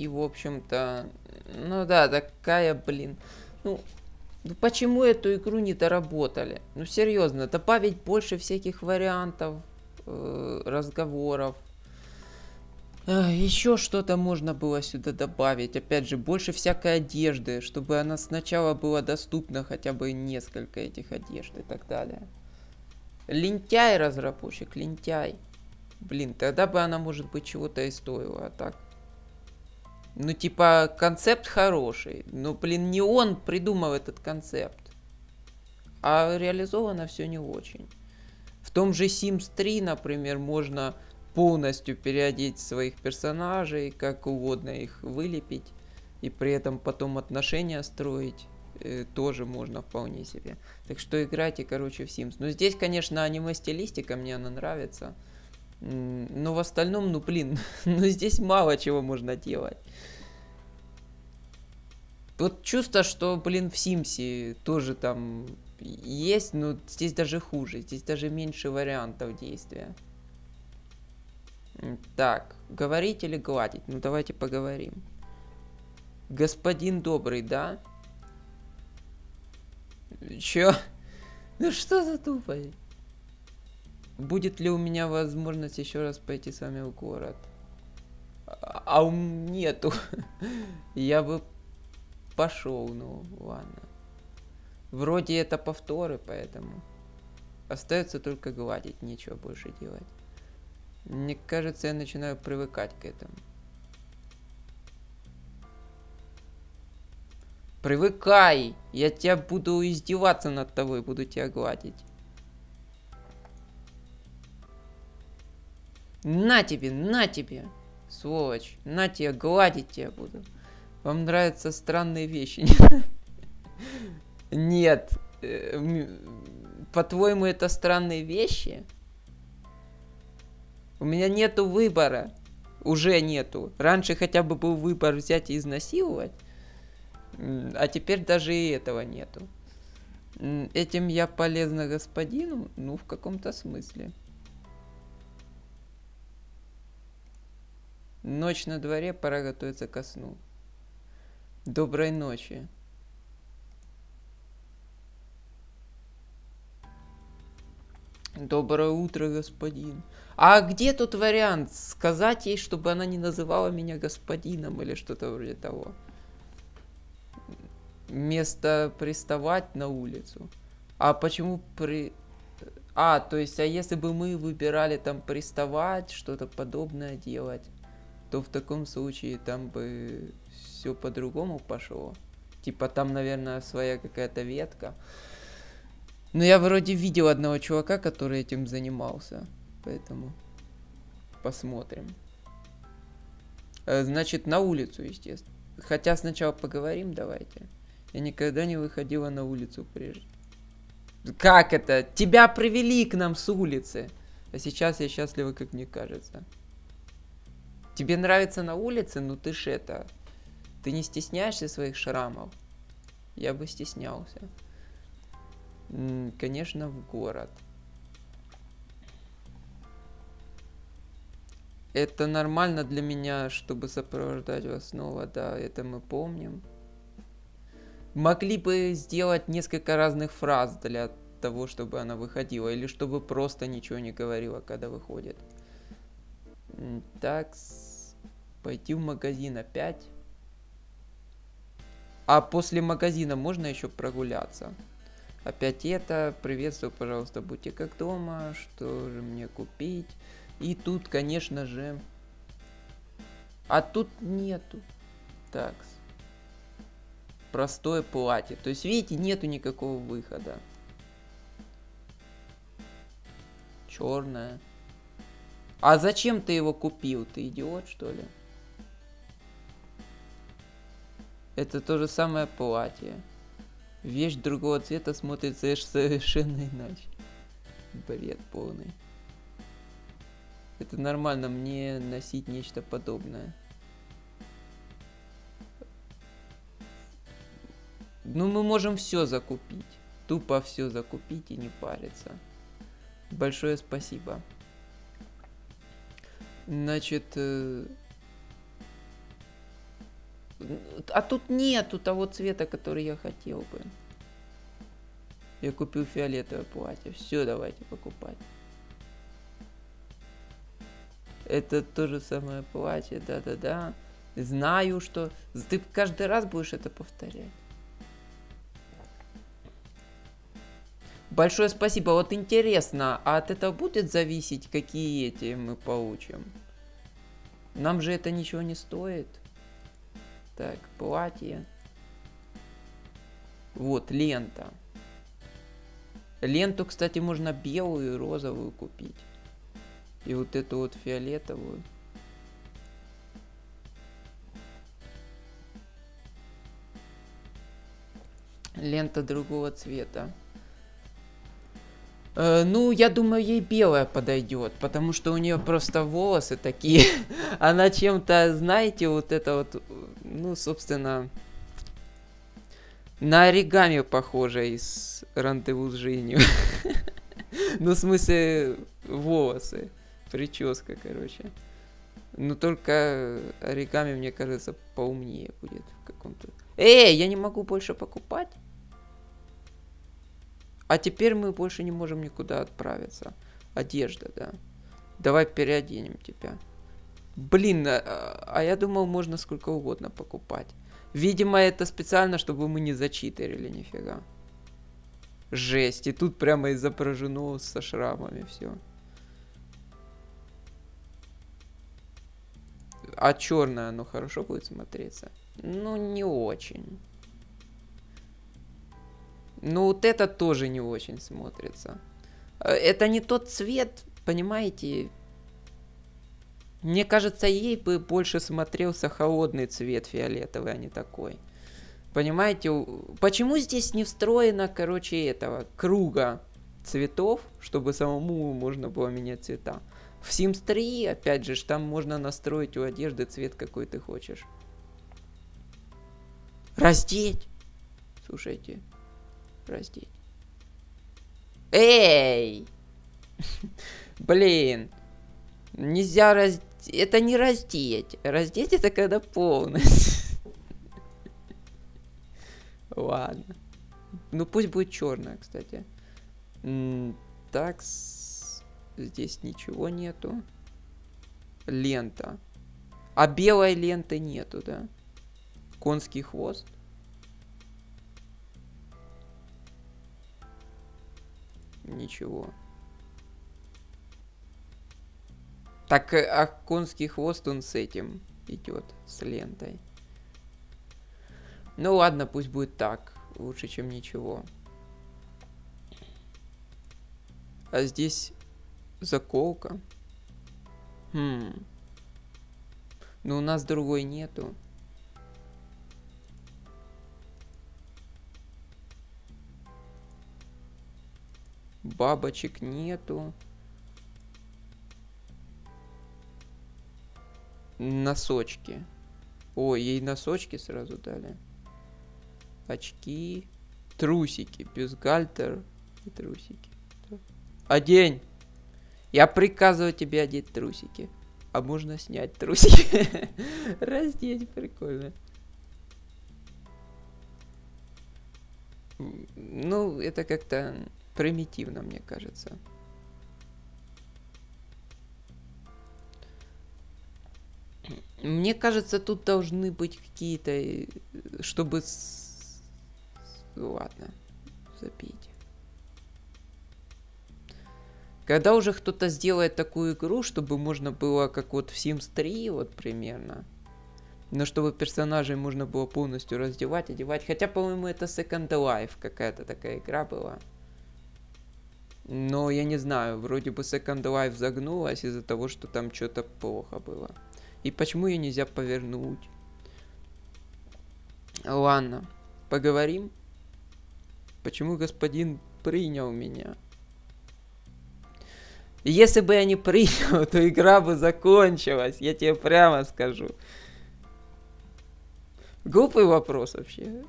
и, в общем-то, ну да, такая, блин, ну почему эту игру не доработали? Ну, серьезно, добавить больше всяких вариантов, разговоров. Еще что-то можно было сюда добавить. Опять же, больше всякой одежды, чтобы она сначала была доступна хотя бы несколько этих одежд и так далее. Лентяй, разработчик, лентяй. Блин, тогда бы она, может быть, чего-то и стоила, а так. Ну, типа, концепт хороший, но, блин, не он придумал этот концепт. А реализовано все не очень. В том же Sims 3, например, можно полностью переодеть своих персонажей, как угодно их вылепить, и при этом потом отношения строить тоже можно вполне себе. Так что играйте, короче, в Sims. Ну, здесь, конечно, аниме-стилистика, мне она нравится. Но в остальном, ну, блин, ну, здесь мало чего можно делать. Вот чувство, что, блин, в Симсе тоже там есть, но здесь даже хуже. Здесь даже меньше вариантов действия. Так, говорить или гладить? Ну, давайте поговорим. Господин добрый, да? Чё? Ну, что за тупость? Будет ли у меня возможность еще раз пойти с вами в город? А нету. Я бы пошел, ну ладно. Вроде это повторы, поэтому. Остается только гладить, нечего больше делать. Мне кажется, я начинаю привыкать к этому. Привыкай! Я тебя буду издеваться над тобой, буду тебя гладить. На тебе, сволочь, на тебе, гладить тебя буду. Вам нравятся странные вещи? Нет, по-твоему, это странные вещи? У меня нету выбора, уже нету. Раньше хотя бы был выбор взять и изнасиловать, а теперь даже и этого нету. Этим я полезна господину? Ну, в каком-то смысле. Ночь на дворе, пора готовиться ко сну. Доброй ночи. Доброе утро, господин. А где тут вариант сказать ей, чтобы она не называла меня господином или что-то вроде того? Вместо приставать на улицу. А почему при... А, то есть, а если бы мы выбирали там приставать, что-то подобное делать, то в таком случае там бы все по-другому пошло. Типа там, наверное, своя какая-то ветка. Но я вроде видел одного чувака, который этим занимался. Поэтому посмотрим. Значит, на улицу, естественно. Хотя сначала поговорим, давайте. Я никогда не выходила на улицу прежде. Как это? Тебя привели к нам с улицы. А сейчас я счастлива, как мне кажется. Тебе нравится на улице? Ну ты ж это... Ты не стесняешься своих шрамов? Я бы стеснялся. Конечно, в город. Это нормально для меня, чтобы сопровождать вас снова. Да, это мы помним. Могли бы сделать несколько разных фраз для того, чтобы она выходила. Или чтобы просто ничего не говорила, когда выходит. Так... Пойти в магазин опять. А после магазина можно еще прогуляться. Опять это. Приветствую, пожалуйста, будьте как дома. Что же мне купить? И тут, конечно же... А тут нету. Так. Простое платье. То есть, видите, нету никакого выхода. Черное. А зачем ты его купил? Ты идиот, что ли? Это то же самое платье. Вещь другого цвета смотрится совершенно иначе. Бред полный. Это нормально, мне носить нечто подобное. Ну, мы можем все закупить. Тупо все закупить и не париться. Большое спасибо. Значит... А тут нету того цвета, который я хотел бы. Я купил фиолетовое платье. Все, давайте покупать. Это то же самое платье, да-да-да. Знаю, что... Ты каждый раз будешь это повторять. Большое спасибо. Вот интересно, а от этого будет зависеть, какие эти мы получим? Нам же это ничего не стоит. Так, платье. Вот, лента. Ленту, кстати, можно белую и розовую купить. И вот эту вот фиолетовую. Лента другого цвета. Ну, я думаю, ей белая подойдет, потому что у нее просто волосы такие. Она чем-то, знаете, вот это вот, ну, собственно, на оригами похожа из «Рандеву с жизнью». Ну, в смысле, волосы, прическа, короче. Но только оригами, мне кажется, поумнее будет в каком-то... Эй, я не могу больше покупать? А теперь мы больше не можем никуда отправиться. Одежда, да. Давай переоденем тебя. Блин, а я думал, можно сколько угодно покупать. Видимо, это специально, чтобы мы не зачитерили нифига. Жесть. И тут прямо изображено со шрамами все. А черное оно хорошо будет смотреться? Ну, не очень. Ну, вот это тоже не очень смотрится. Это не тот цвет, понимаете? Мне кажется, ей бы больше смотрелся холодный цвет фиолетовый, а не такой. Понимаете, почему здесь не встроено, короче, этого круга цветов, чтобы самому можно было менять цвета? В Sims 3, опять же, там можно настроить у одежды цвет, какой ты хочешь. Раздеть! Слушайте... Простите. Эй! Блин. Нельзя раздеть. Это не раздеть. Раздеть это когда полностью. Ладно. Ну пусть будет черная, кстати. Так. Здесь ничего нету. Лента. А белой ленты нету, да? Конский хвост. Ничего. Так, а конский хвост он с этим идет, с лентой. Ну ладно, пусть будет так. Лучше, чем ничего. А здесь заколка. Ну у нас другой нету. Бабочек нету. Носочки. Ой, ей носочки сразу дали. Очки. Трусики. Бюстгальтер и трусики. Одень! Я приказываю тебе одеть трусики. А можно снять трусики. Раздеть, прикольно. Ну, это как-то... примитивно, мне кажется. Мне кажется, тут должны быть какие-то... Чтобы... Ладно. Забейте. Когда уже кто-то сделает такую игру, чтобы можно было, как вот в Sims 3, вот примерно. Но чтобы персонажей можно было полностью раздевать, одевать. Хотя, по-моему, это Second Life какая-то такая игра была. Но я не знаю, вроде бы Second Life загнулась из-за того, что там что-то плохо было. И почему ее нельзя повернуть? Ладно, поговорим. Почему господин принял меня? Если бы я не принял, то игра бы закончилась, я тебе прямо скажу. Глупый вопрос вообще.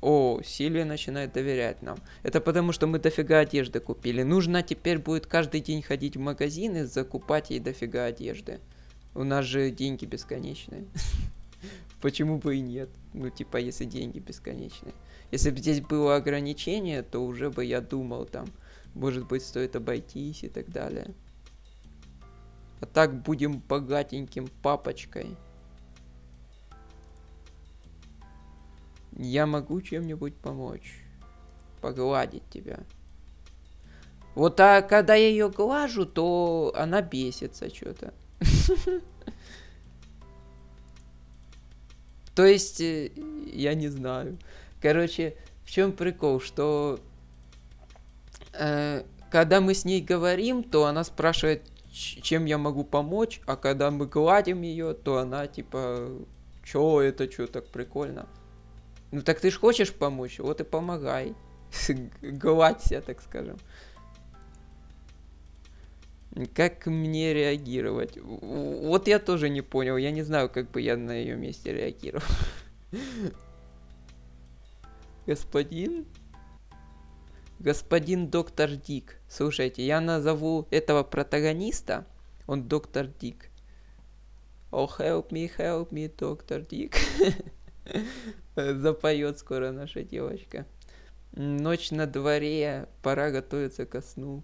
О, Сильвия начинает доверять нам. Это потому, что мы дофига одежды купили. Нужно теперь будет каждый день ходить в магазин и закупать ей дофига одежды. У нас же деньги бесконечные. Почему бы и нет? Ну, типа, если деньги бесконечные. Если бы здесь было ограничение, то уже бы я думал, там, может быть, стоит обойтись и так далее. А так будем богатеньким папочкой. Я могу чем-нибудь помочь. Погладить тебя. Вот, а когда я ее глажу, то она бесится что-то. То есть, я не знаю. Короче, в чем прикол, что когда мы с ней говорим, то она спрашивает, чем я могу помочь, а когда мы гладим ее, то она типа, чё это, чё так прикольно. Ну так ты ж хочешь помочь, вот и помогай. Гладься, так скажем. Как мне реагировать? Вот я тоже не понял. Я не знаю, как бы я на ее месте реагировал. Господин доктор Дик. Слушайте, я назову этого протагониста. Он доктор Дик. Oh, help me, доктор Дик. Запоет скоро наша девочка. Ночь на дворе, пора готовиться ко сну.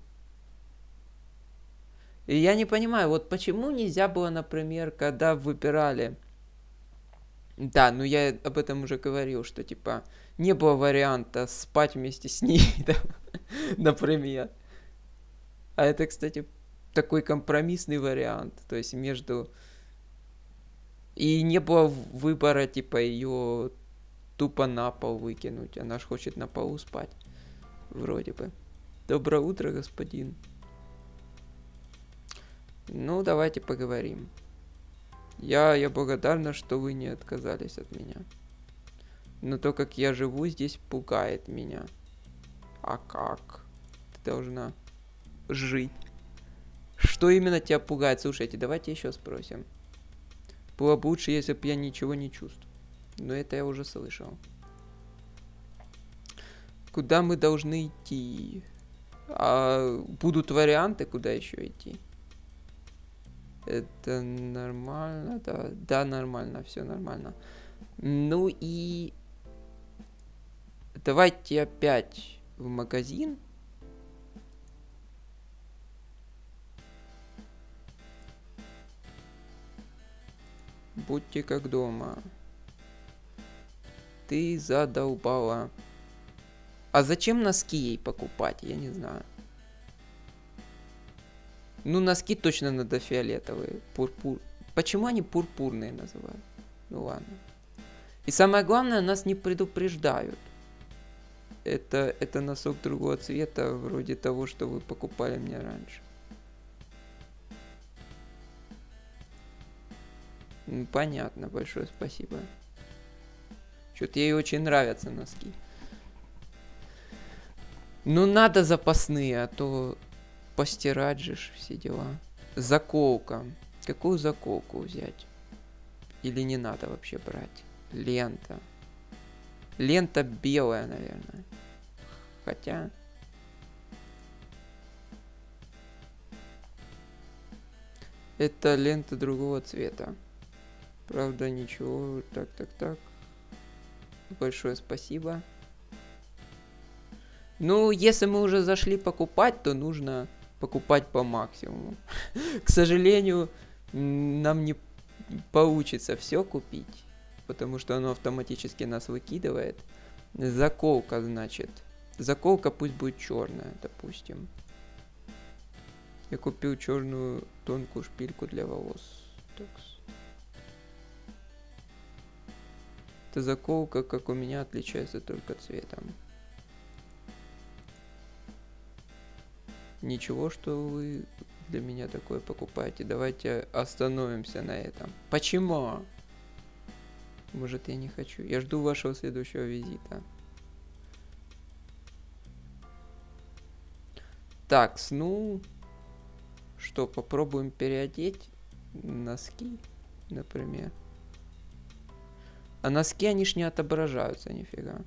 И я не понимаю, вот почему нельзя было, например, когда выбирали... Да, ну я об этом уже говорил, что типа не было варианта спать вместе с ней, там, например. А это, кстати, такой компромиссный вариант, то есть между... И не было выбора, типа, ее тупо на пол выкинуть, она ж хочет на полу спать, вроде бы. Доброе утро, господин. Ну, давайте поговорим. Я благодарна, что вы не отказались от меня. Но то, как я живу, здесь пугает меня. А как? Ты должна жить. Что именно тебя пугает? Слушайте, давайте еще спросим. Было бы лучше, если бы я ничего не чувствовал. Но это я уже слышал. Куда мы должны идти? А будут варианты, куда еще идти? Это нормально, да. Да, нормально, все нормально. Ну и... Давайте опять в магазин. Будьте как дома. Ты задолбала. А зачем носки ей покупать? Я не знаю. Ну, носки точно надо фиолетовые, пурпур. Почему они пурпурные называют? Ну ладно. И самое главное, нас не предупреждают. Это носок другого цвета, вроде того, что вы покупали мне раньше. Ну, понятно, большое спасибо. Что-то ей очень нравятся носки. Ну, надо запасные, а то... Постирать же все дела. Заколка. Какую заколку взять? Или не надо вообще брать? Лента. Лента белая, наверное. Хотя... Это лента другого цвета. Правда, ничего. Так. Большое спасибо. Ну, если мы уже зашли покупать, то нужно... покупать по максимуму. К сожалению, нам не получится все купить, потому что оно автоматически нас выкидывает. Заколка, значит. Заколка пусть будет черная, допустим. Я купил черную тонкую шпильку для волос. Такс. Эта заколка, как у меня, отличается только цветом. Ничего, что вы для меня такое покупаете. Давайте остановимся на этом. Почему? Может, я не хочу. Я жду вашего следующего визита. Так, ну... Что, попробуем переодеть носки, например. А носки, они ж не отображаются, нифига.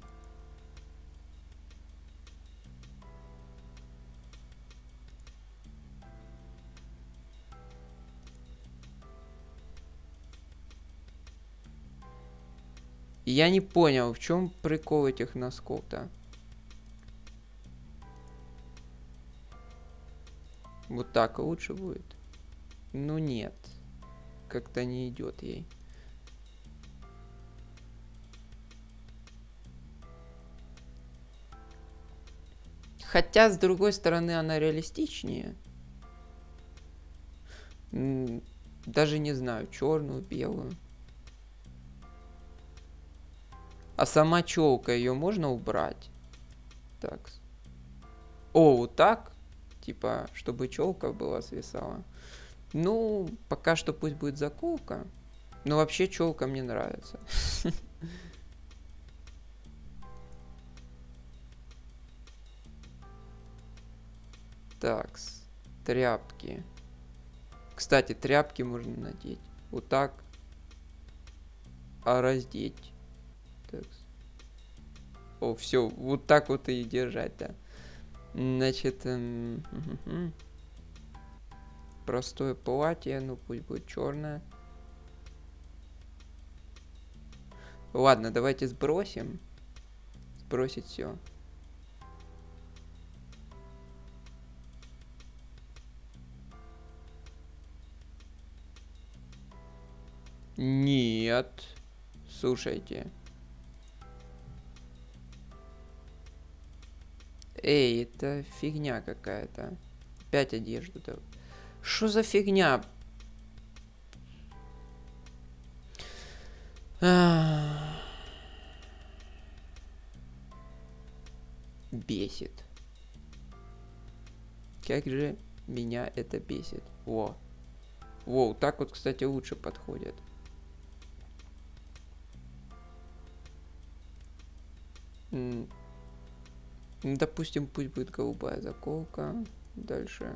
И я не понял, в чем прикол этих носков-то. Вот так лучше будет. Ну нет. Как-то не идет ей. Хотя, с другой стороны, она реалистичнее. Даже не знаю, черную, белую. А сама челка, ее можно убрать? Так. О, вот так? Типа, чтобы челка была свисала. Ну, пока что пусть будет заколка. Но вообще челка мне нравится. Так, тряпки. Кстати, тряпки можно надеть. Вот так. А раздеть. Так. О, все, вот так вот и держать, да. Значит, простое платье, ну пусть будет черное. Ладно, давайте сбросим. Сбросить все. Нет. Слушайте. Эй, это фигня какая-то. Опять одежду-то. Что за фигня? Бесит. Как же меня это бесит. Во. Во, так вот, кстати, лучше подходит. Допустим, пусть будет голубая заколка. Дальше.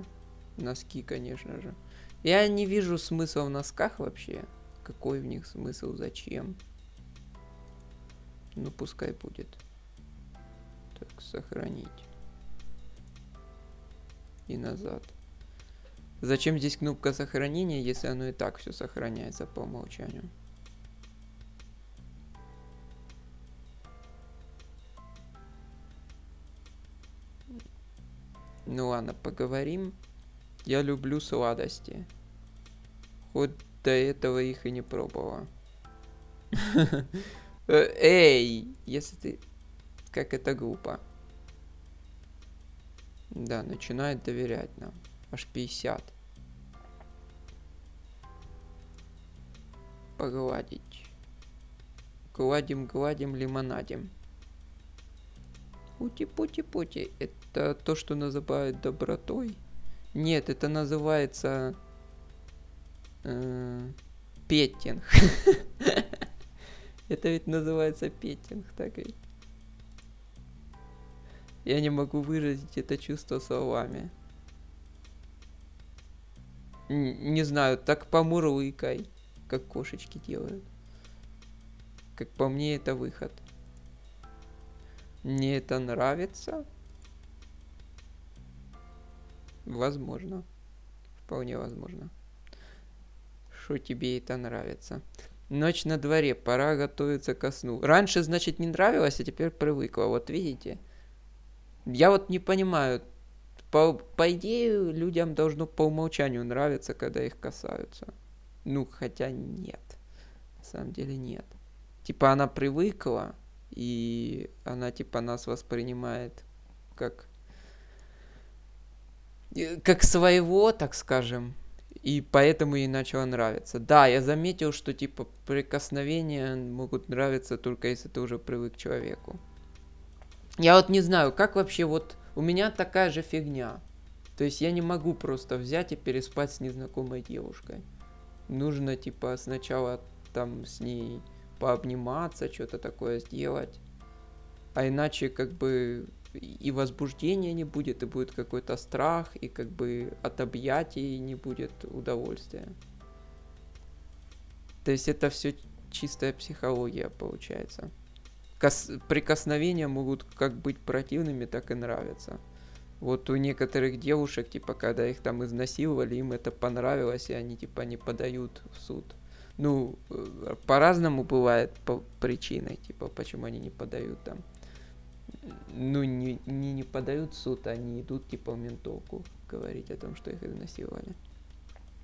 Носки, конечно же. Я не вижу смысла в носках вообще. Какой в них смысл, зачем? Ну, пускай будет. Так, сохранить. И назад. Зачем здесь кнопка сохранения, если оно и так все сохраняется по умолчанию? Ну ладно, поговорим. Я люблю сладости. Хоть до этого их и не пробовала. Эй, если ты... Как это глупо. Да, начинает доверять нам. Аж 50. Погладить. Гладим, гладим, лимонадим. Пути-пути-пути. Это то, что называют добротой? Нет, это называется... петтинг. Это ведь называется петтинг, так ведь? Я не могу выразить это чувство словами. Не знаю, так помурлыкай, как кошечки делают. Как по мне, это выход. Мне это нравится? Возможно. Вполне возможно. Что тебе это нравится? Ночь на дворе, пора готовиться ко сну. Раньше, значит, не нравилось, а теперь привыкла. Вот видите? Я вот не понимаю. По идее, людям должно по умолчанию нравиться, когда их касаются. Ну, хотя нет. На самом деле нет. Типа она привыкла... И она типа нас воспринимает как своего, так скажем. И поэтому ей начало нравиться. Да, я заметил, что типа прикосновения могут нравиться только если ты уже привык к человеку. Я вот не знаю, как вообще вот... У меня такая же фигня. То есть я не могу просто взять и переспать с незнакомой девушкой. Нужно типа сначала там с ней... пообниматься, что-то такое сделать. А иначе как бы и возбуждения не будет, и будет какой-то страх, и как бы от объятий не будет удовольствия. То есть это все чистая психология получается. Прикосновения могут как быть противными, так и нравиться. Вот у некоторых девушек, типа, когда их там изнасиловали, им это понравилось, и они типа не подают в суд. Ну, по-разному бывает по причиной, типа, почему они не подают там. Ну, не подают в суд, они идут, типа, в ментовку говорить о том, что их изнасиловали.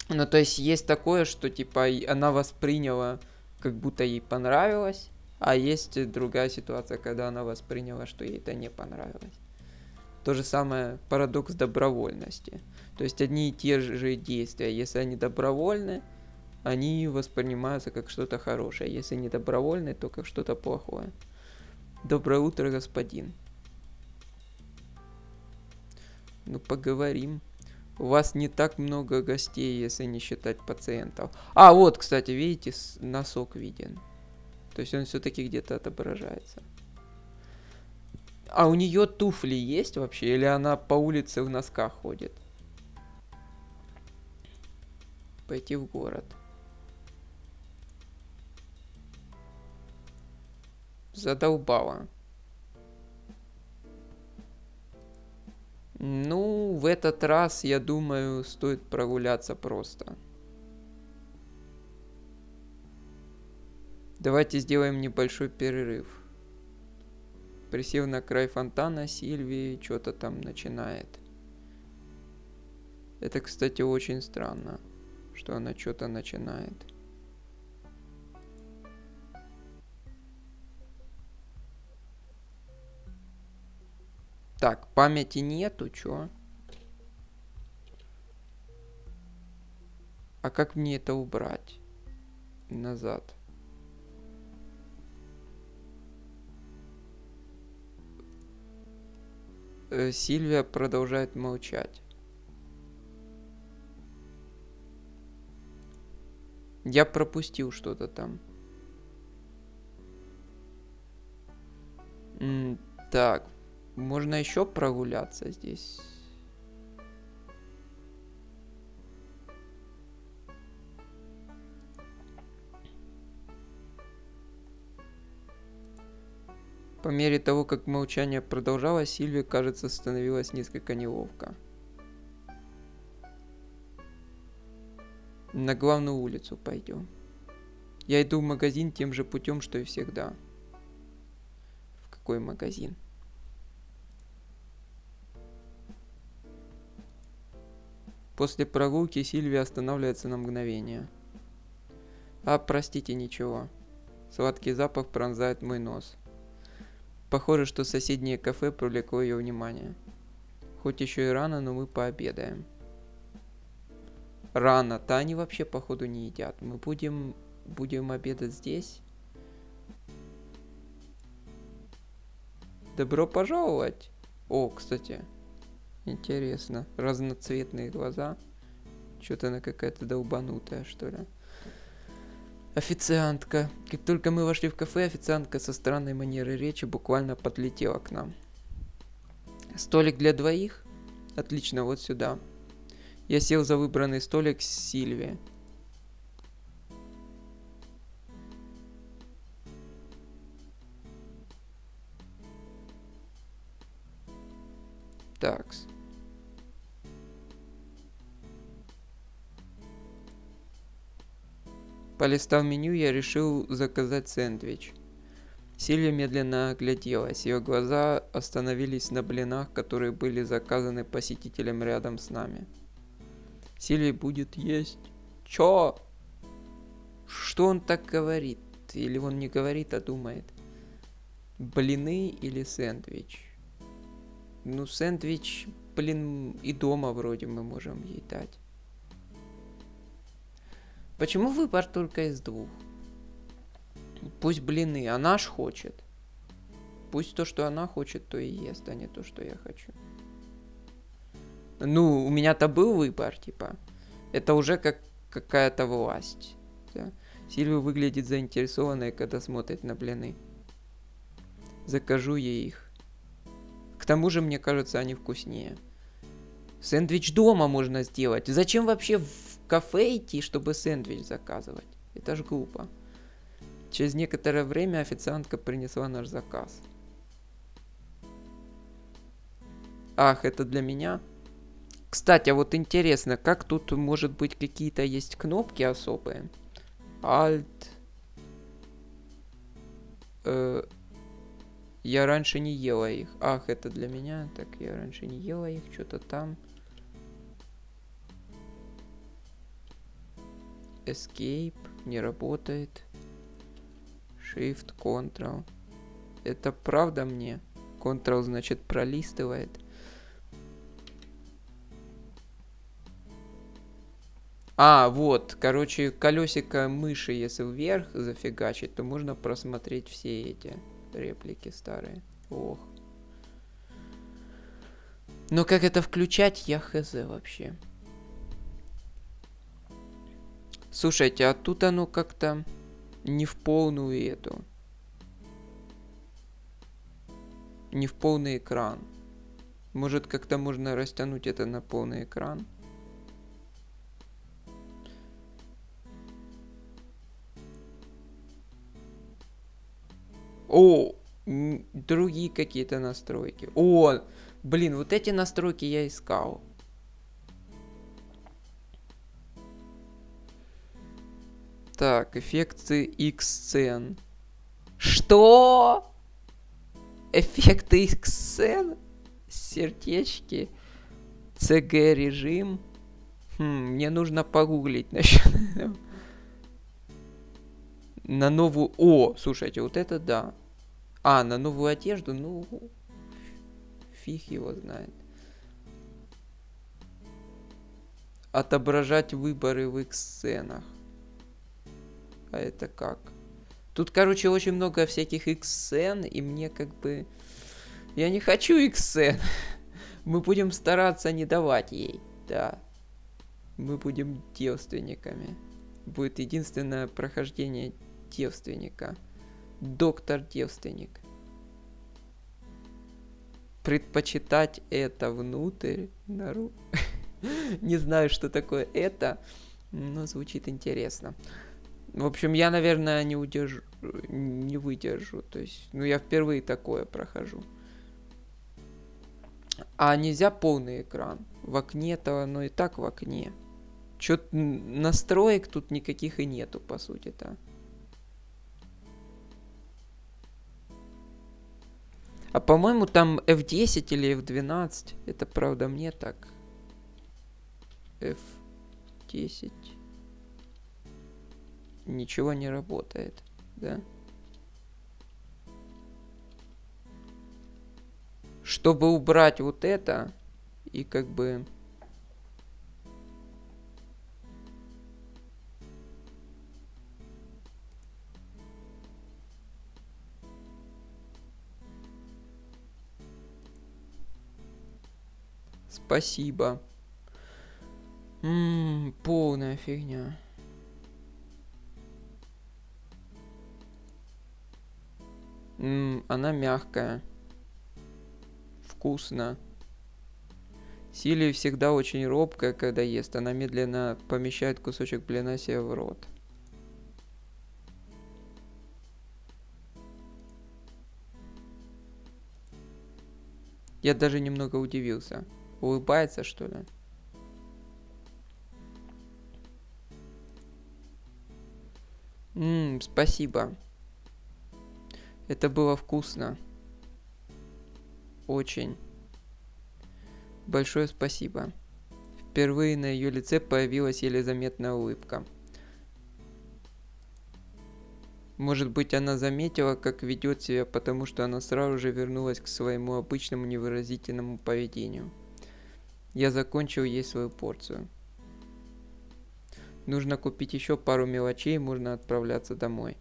Ну, то есть, есть такое, что, типа, она восприняла, как будто ей понравилось, а есть другая ситуация, когда она восприняла, что ей это не понравилось. То же самое парадокс добровольности. То есть, одни и те же действия, если они добровольны, они воспринимаются как что-то хорошее. Если не добровольны, то как что-то плохое. Доброе утро, господин. Ну, поговорим. У вас не так много гостей, если не считать пациентов. А, вот, кстати, видите, носок виден. То есть он все-таки где-то отображается. А у нее туфли есть вообще? Или она по улице в носках ходит? Пойти в город. Задолбала. Ну, в этот раз, я думаю, стоит прогуляться просто. Давайте сделаем небольшой перерыв. Присев на край фонтана, Сильви что-то там начинает. Это, кстати, очень странно, что она что-то начинает. Так, памяти нету, чё? А как мне это убрать? Назад. Сильвия продолжает молчать. Я пропустил что-то там. Так. Можно еще прогуляться здесь. По мере того, как молчание продолжалось, Сильве, кажется, становилось несколько неловко. На главную улицу пойдем. Я иду в магазин тем же путем, что и всегда. В какой магазин? После прогулки Сильвия останавливается на мгновение. А, простите, ничего. Сладкий запах пронзает мой нос. Похоже, что соседнее кафе привлекло ее внимание. Хоть еще и рано, но мы пообедаем. Рано-то они вообще, походу, не едят. Мы будем обедать здесь. Добро пожаловать! О, кстати... Интересно, разноцветные глаза. Что-то она какая-то долбанутая, что ли. Официантка. Как только мы вошли в кафе, официантка со странной манерой речи буквально подлетела к нам. Столик для двоих? Отлично, вот сюда. Я сел за выбранный столик с Сильви. Такс. Полистав меню, я решил заказать сэндвич. Сильвия медленно огляделась. Ее глаза остановились на блинах, которые были заказаны посетителям рядом с нами. Сильвия будет есть... Чё? Что он так говорит? Или он не говорит, а думает? Блины или сэндвич? Ну, сэндвич, блин, и дома вроде мы можем ей дать. Почему выбор только из двух? Пусть блины, она ж хочет. Пусть то, что она хочет, то и ест, а не то, что я хочу. Ну, у меня-то был выбор, типа. Это уже как какая-то власть. Да? Сильвия выглядит заинтересованной, когда смотрит на блины. Закажу ей их. К тому же, мне кажется, они вкуснее. Сэндвич дома можно сделать. Зачем вообще кафе идти, чтобы сэндвич заказывать? Это ж глупо. Через некоторое время официантка принесла наш заказ. Ах, это для меня? Кстати, а вот интересно, как тут, может быть, какие-то есть кнопки особые? Альт. Я раньше не ела их. Ах, это для меня. Так, я раньше не ела их. Что-то там. Escape. Не работает. Shift, Ctrl. Это правда мне? Ctrl, значит, пролистывает. А, вот. Короче, колесико мыши, если вверх зафигачить, то можно просмотреть все эти... реплики старые. Ох. Но как это включать, я хз вообще. Слушайте, а тут оно как-то не в полную эту. Не в полный экран. Может, как-то можно растянуть это на полный экран? О, другие какие-то настройки. О, блин, вот эти настройки я искал. Так, эффекты X-сцен. Что? Эффекты X-сцен? Сердечки? CG режим? Мне нужно погуглить насчет этого. На новую... О, слушайте, вот это да. А, на новую одежду, ну... Фиг его знает. Отображать выборы в их сценах. А это как? Тут, короче, очень много всяких X-сцен, и мне как бы... Я не хочу X-сцен. Мы будем стараться не давать ей, да. Мы будем девственниками. Будет единственное прохождение... девственника. Доктор девственник. Предпочитать это внутрь. Нару... Не знаю, что такое это, но звучит интересно. В общем, я, наверное, не выдержу. То есть, ну, я впервые такое прохожу. А нельзя полный экран. В окне-то оно и так в окне. Чё-то настроек тут никаких и нету, по сути-то. А по-моему там F10 или F12. Это правда мне так. F10. Ничего не работает. Да? Чтобы убрать вот это. И как бы... Спасибо. Полная фигня. Она мягкая. Вкусно. Сили всегда очень робкая, когда ест. Она медленно помещает кусочек блина себе в рот. Я даже немного удивился. Улыбается, что ли? Спасибо. Это было вкусно. Очень. Большое спасибо. Впервые на ее лице появилась еле заметная улыбка. Может быть, она заметила, как ведет себя, потому что она сразу же вернулась к своему обычному невыразительному поведению. Я закончил есть свою порцию. Нужно купить еще пару мелочей, можно отправляться домой.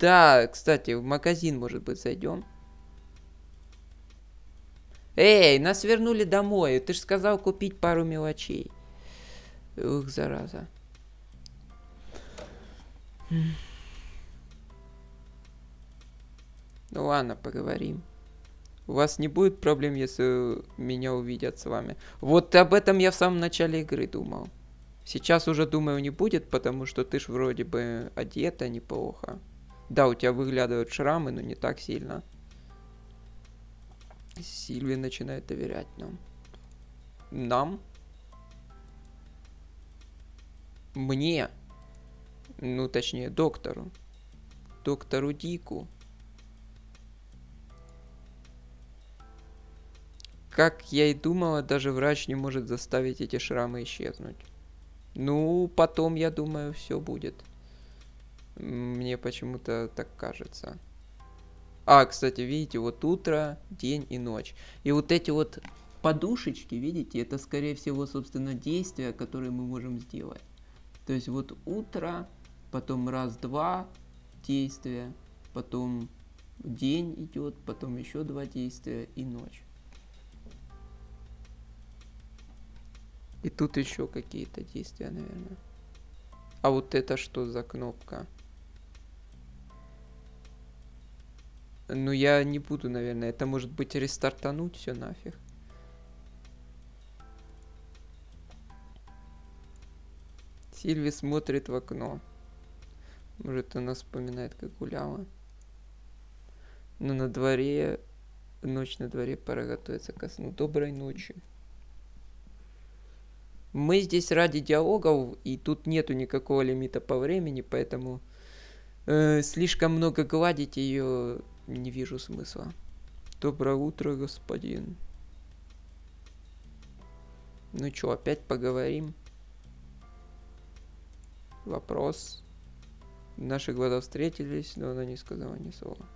Да, кстати, в магазин, может быть, зайдем. Эй, нас вернули домой. Ты же сказал купить пару мелочей. Ух, зараза. Ну ладно, поговорим. У вас не будет проблем, если меня увидят с вами? Вот об этом я в самом начале игры думал. Сейчас уже, думаю, не будет, потому что ты ж вроде бы одета неплохо. Да, у тебя выглядывают шрамы, но не так сильно. Сильви начинает доверять нам. мне, ну точнее доктору Дику. Как я и думала, даже врач не может заставить эти шрамы исчезнуть. Ну, потом, я думаю, все будет. Мне почему-то так кажется. А, кстати, видите, вот утро, день и ночь. И вот эти вот подушечки, видите, это, скорее всего, собственно, действия, которые мы можем сделать. То есть вот утро, потом раз-два действия, потом день идет, потом еще два действия и ночь. И тут еще какие-то действия, наверное. А вот это что за кнопка? Ну, я не буду, наверное. Это может быть рестартануть все нафиг. Сильви смотрит в окно. Может, она вспоминает, как гуляла. Но на дворе... Ночь на дворе, пора готовиться ко сну. Доброй ночи. Мы здесь ради диалогов, и тут нету никакого лимита по времени, поэтому слишком много гладить ее не вижу смысла. Доброе утро, господин. Ну чё, опять поговорим? Вопрос. Наши глаза встретились, но она не сказала ни слова.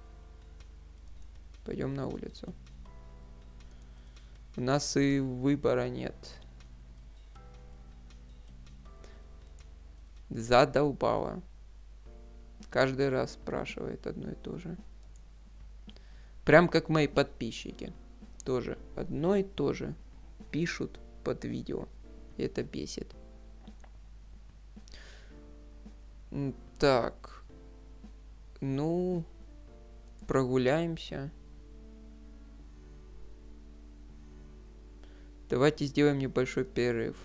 Пойдем на улицу. У нас и выбора нет. Задолбала. Каждый раз спрашивает одно и то же. Прям как мои подписчики. Тоже одно и то же пишут под видео. Это бесит. Так. Ну, прогуляемся. Давайте сделаем небольшой перерыв.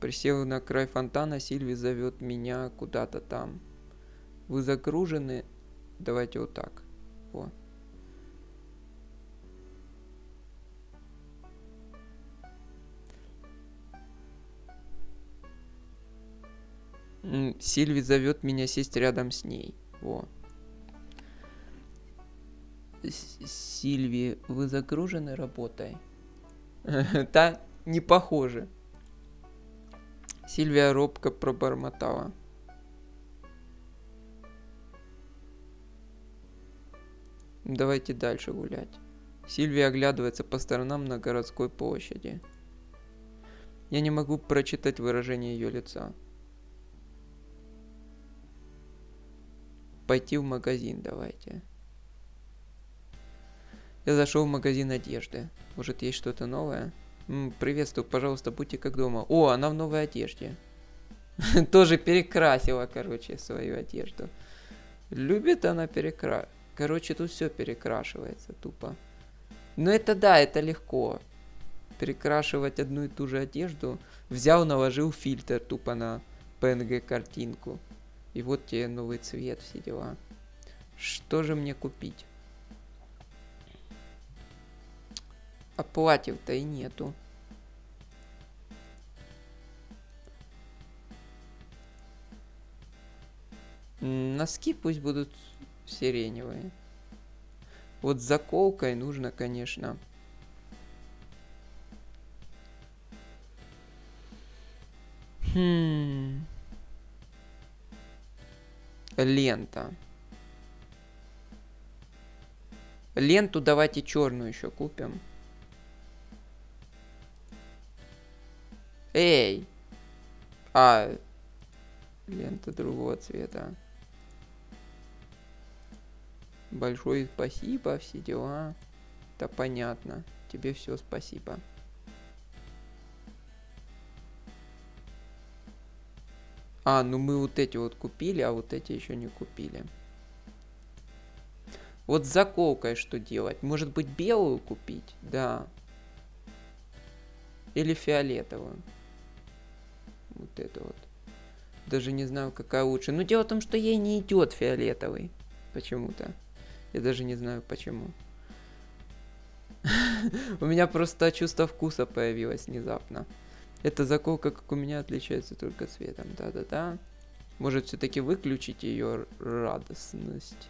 Присел на край фонтана, Сильви зовет меня куда-то там. Вы загружены? Давайте вот так. Во. Сильви зовет меня сесть рядом с ней. Во. Сильви, вы загружены работой? Да, не похоже. Сильвия робко пробормотала. Давайте дальше гулять. Сильвия оглядывается по сторонам на городской площади. Я не могу прочитать выражение ее лица. Пойти в магазин давайте. Я зашел в магазин одежды. Может, есть что-то новое? Приветствую, пожалуйста, будьте как дома. О, она в новой одежде. Тоже перекрасила, короче, свою одежду. Любит она перекрасить. Короче, тут все перекрашивается тупо. Но это да, это легко. Перекрашивать одну и ту же одежду. Взял, наложил фильтр тупо на PNG-картинку. И вот тебе новый цвет, все дела. Что же мне купить? А платьев-то и нету. Носки пусть будут сиреневые. Вот с заколкой нужно, конечно. Лента. Ленту давайте черную еще купим. Эй! А, лента другого цвета. Большое спасибо, все дела. Да понятно. Тебе все спасибо. А, ну мы вот эти вот купили, а вот эти еще не купили. Вот с заколкой что делать? Может быть, белую купить? Да. Или фиолетовую. Вот это вот. Даже не знаю, какая лучше. Но дело в том, что ей не идет фиолетовый. Почему-то. Я даже не знаю, почему. У меня просто чувство вкуса появилось внезапно. Эта заколка, как у меня, отличается только цветом. Да-да-да. Может, все-таки выключить ее радостность?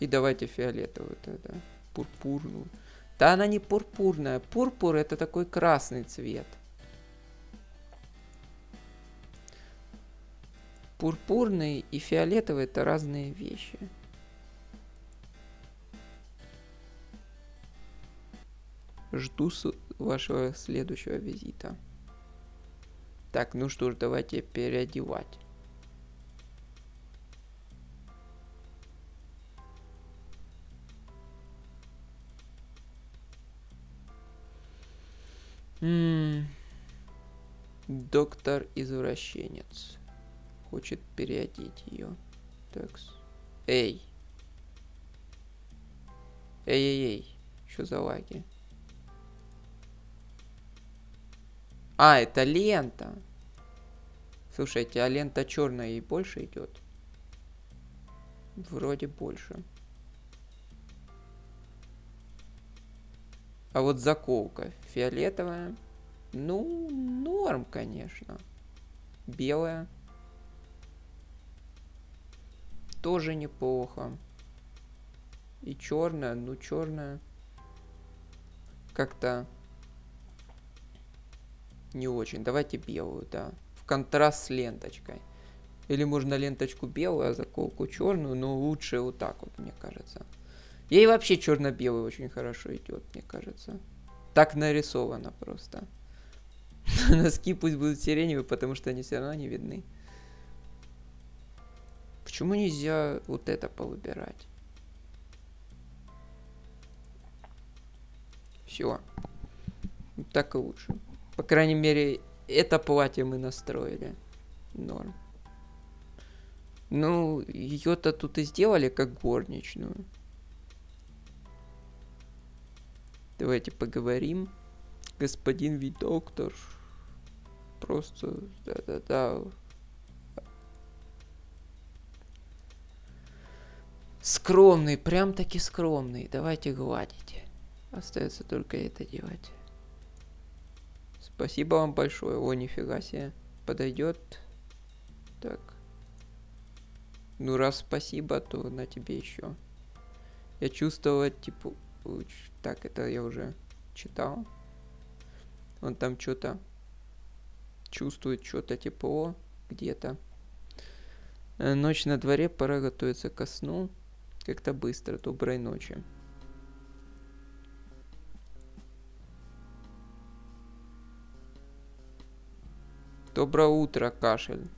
И давайте фиолетовую тогда. Пурпурную. Да она не пурпурная. Пурпур это такой красный цвет. Пурпурный и фиолетовый это разные вещи. Жду вашего следующего визита. Так, ну что ж, давайте переодевать. Доктор-извращенец хочет переодеть ее. Такс. Эй. Эй-эй-эй. Что за лаги? А, это лента. Слушайте, а лента черная и больше идет? Вроде больше. А вот заколка фиолетовая. Ну, норм, конечно. Белая. Тоже неплохо. И черная, ну черная. Как-то не очень. Давайте белую, да. В контраст с ленточкой. Или можно ленточку белую, а заколку черную, но лучше вот так вот, мне кажется. Ей вообще черно-белый очень хорошо идет, мне кажется. Так нарисовано просто. Носки пусть будут сиреневые, потому что они все равно не видны. Почему нельзя вот это повыбирать? Все. Так и лучше. По крайней мере, это платье мы настроили. Норм. Ну, ее-то тут и сделали как горничную. Давайте поговорим. Господин доктор. Просто... Да-да-да. Скромный, прям таки скромный. Давайте гладить. Остается только это делать. Спасибо вам большое. О, нифига себе. Подойдет. Так. Ну, раз спасибо, то на тебе еще. Я чувствовала, типа... Так, это я уже читал. Он там что-то чувствует, что-то тепло где-то. Ночь на дворе, пора готовиться ко сну. Как-то быстро. Доброй ночи. Доброе утро, кашель.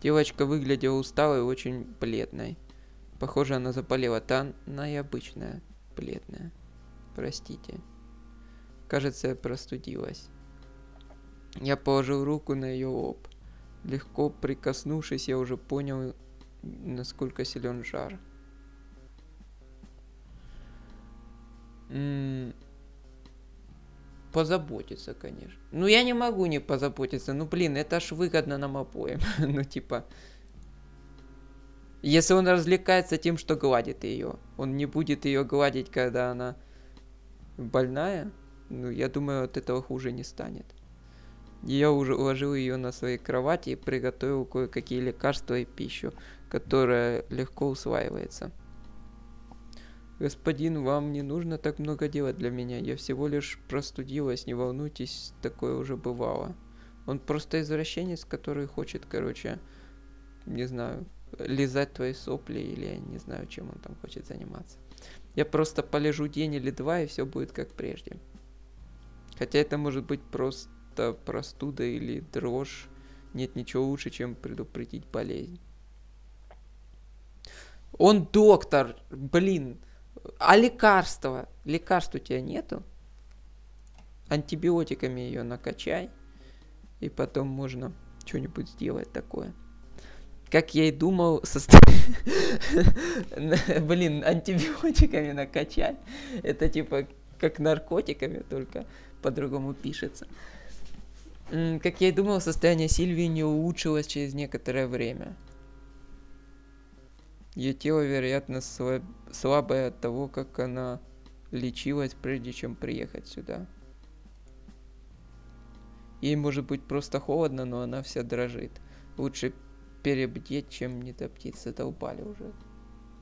Девочка выглядела усталой и очень бледной. Похоже, она заболела. Да, она и обычная бледная. Простите. Кажется, я простудилась. Я положил руку на ее лоб. Легко прикоснувшись, я уже понял, насколько силен жар. Позаботиться, конечно. Ну, я не могу не позаботиться. Ну, блин, это ж выгодно нам обоим. Ну, типа... Если он развлекается тем, что гладит ее. Он не будет ее гладить, когда она больная. Ну, я думаю, от этого хуже не станет. Я уже уложил ее на своей кровати и приготовил кое-какие лекарства и пищу, которая легко усваивается. Господин, вам не нужно так много делать для меня. Я всего лишь простудилась, не волнуйтесь, такое уже бывало. Он просто извращенец, который хочет, короче, не знаю... лизать твои сопли, или я не знаю, чем он там хочет заниматься. Я просто полежу день или два, и все будет как прежде. Хотя это может быть просто простуда или дрожь. Нет ничего лучше, чем предупредить болезнь. Он доктор, блин. А лекарства? Лекарств у тебя нету? Антибиотиками ее накачай. И потом можно что-нибудь сделать такое. Как я и думал, блин, антибиотиками накачать. Это типа как наркотиками, только по-другому пишется. Как я и думал, состояние Сильвии не улучшилось через некоторое время. Ее тело, вероятно, слабое от того, как она лечилась, прежде чем приехать сюда. Ей может быть просто холодно, но она вся дрожит. Лучше перебдеть, чем не топтить. Задолбали уже.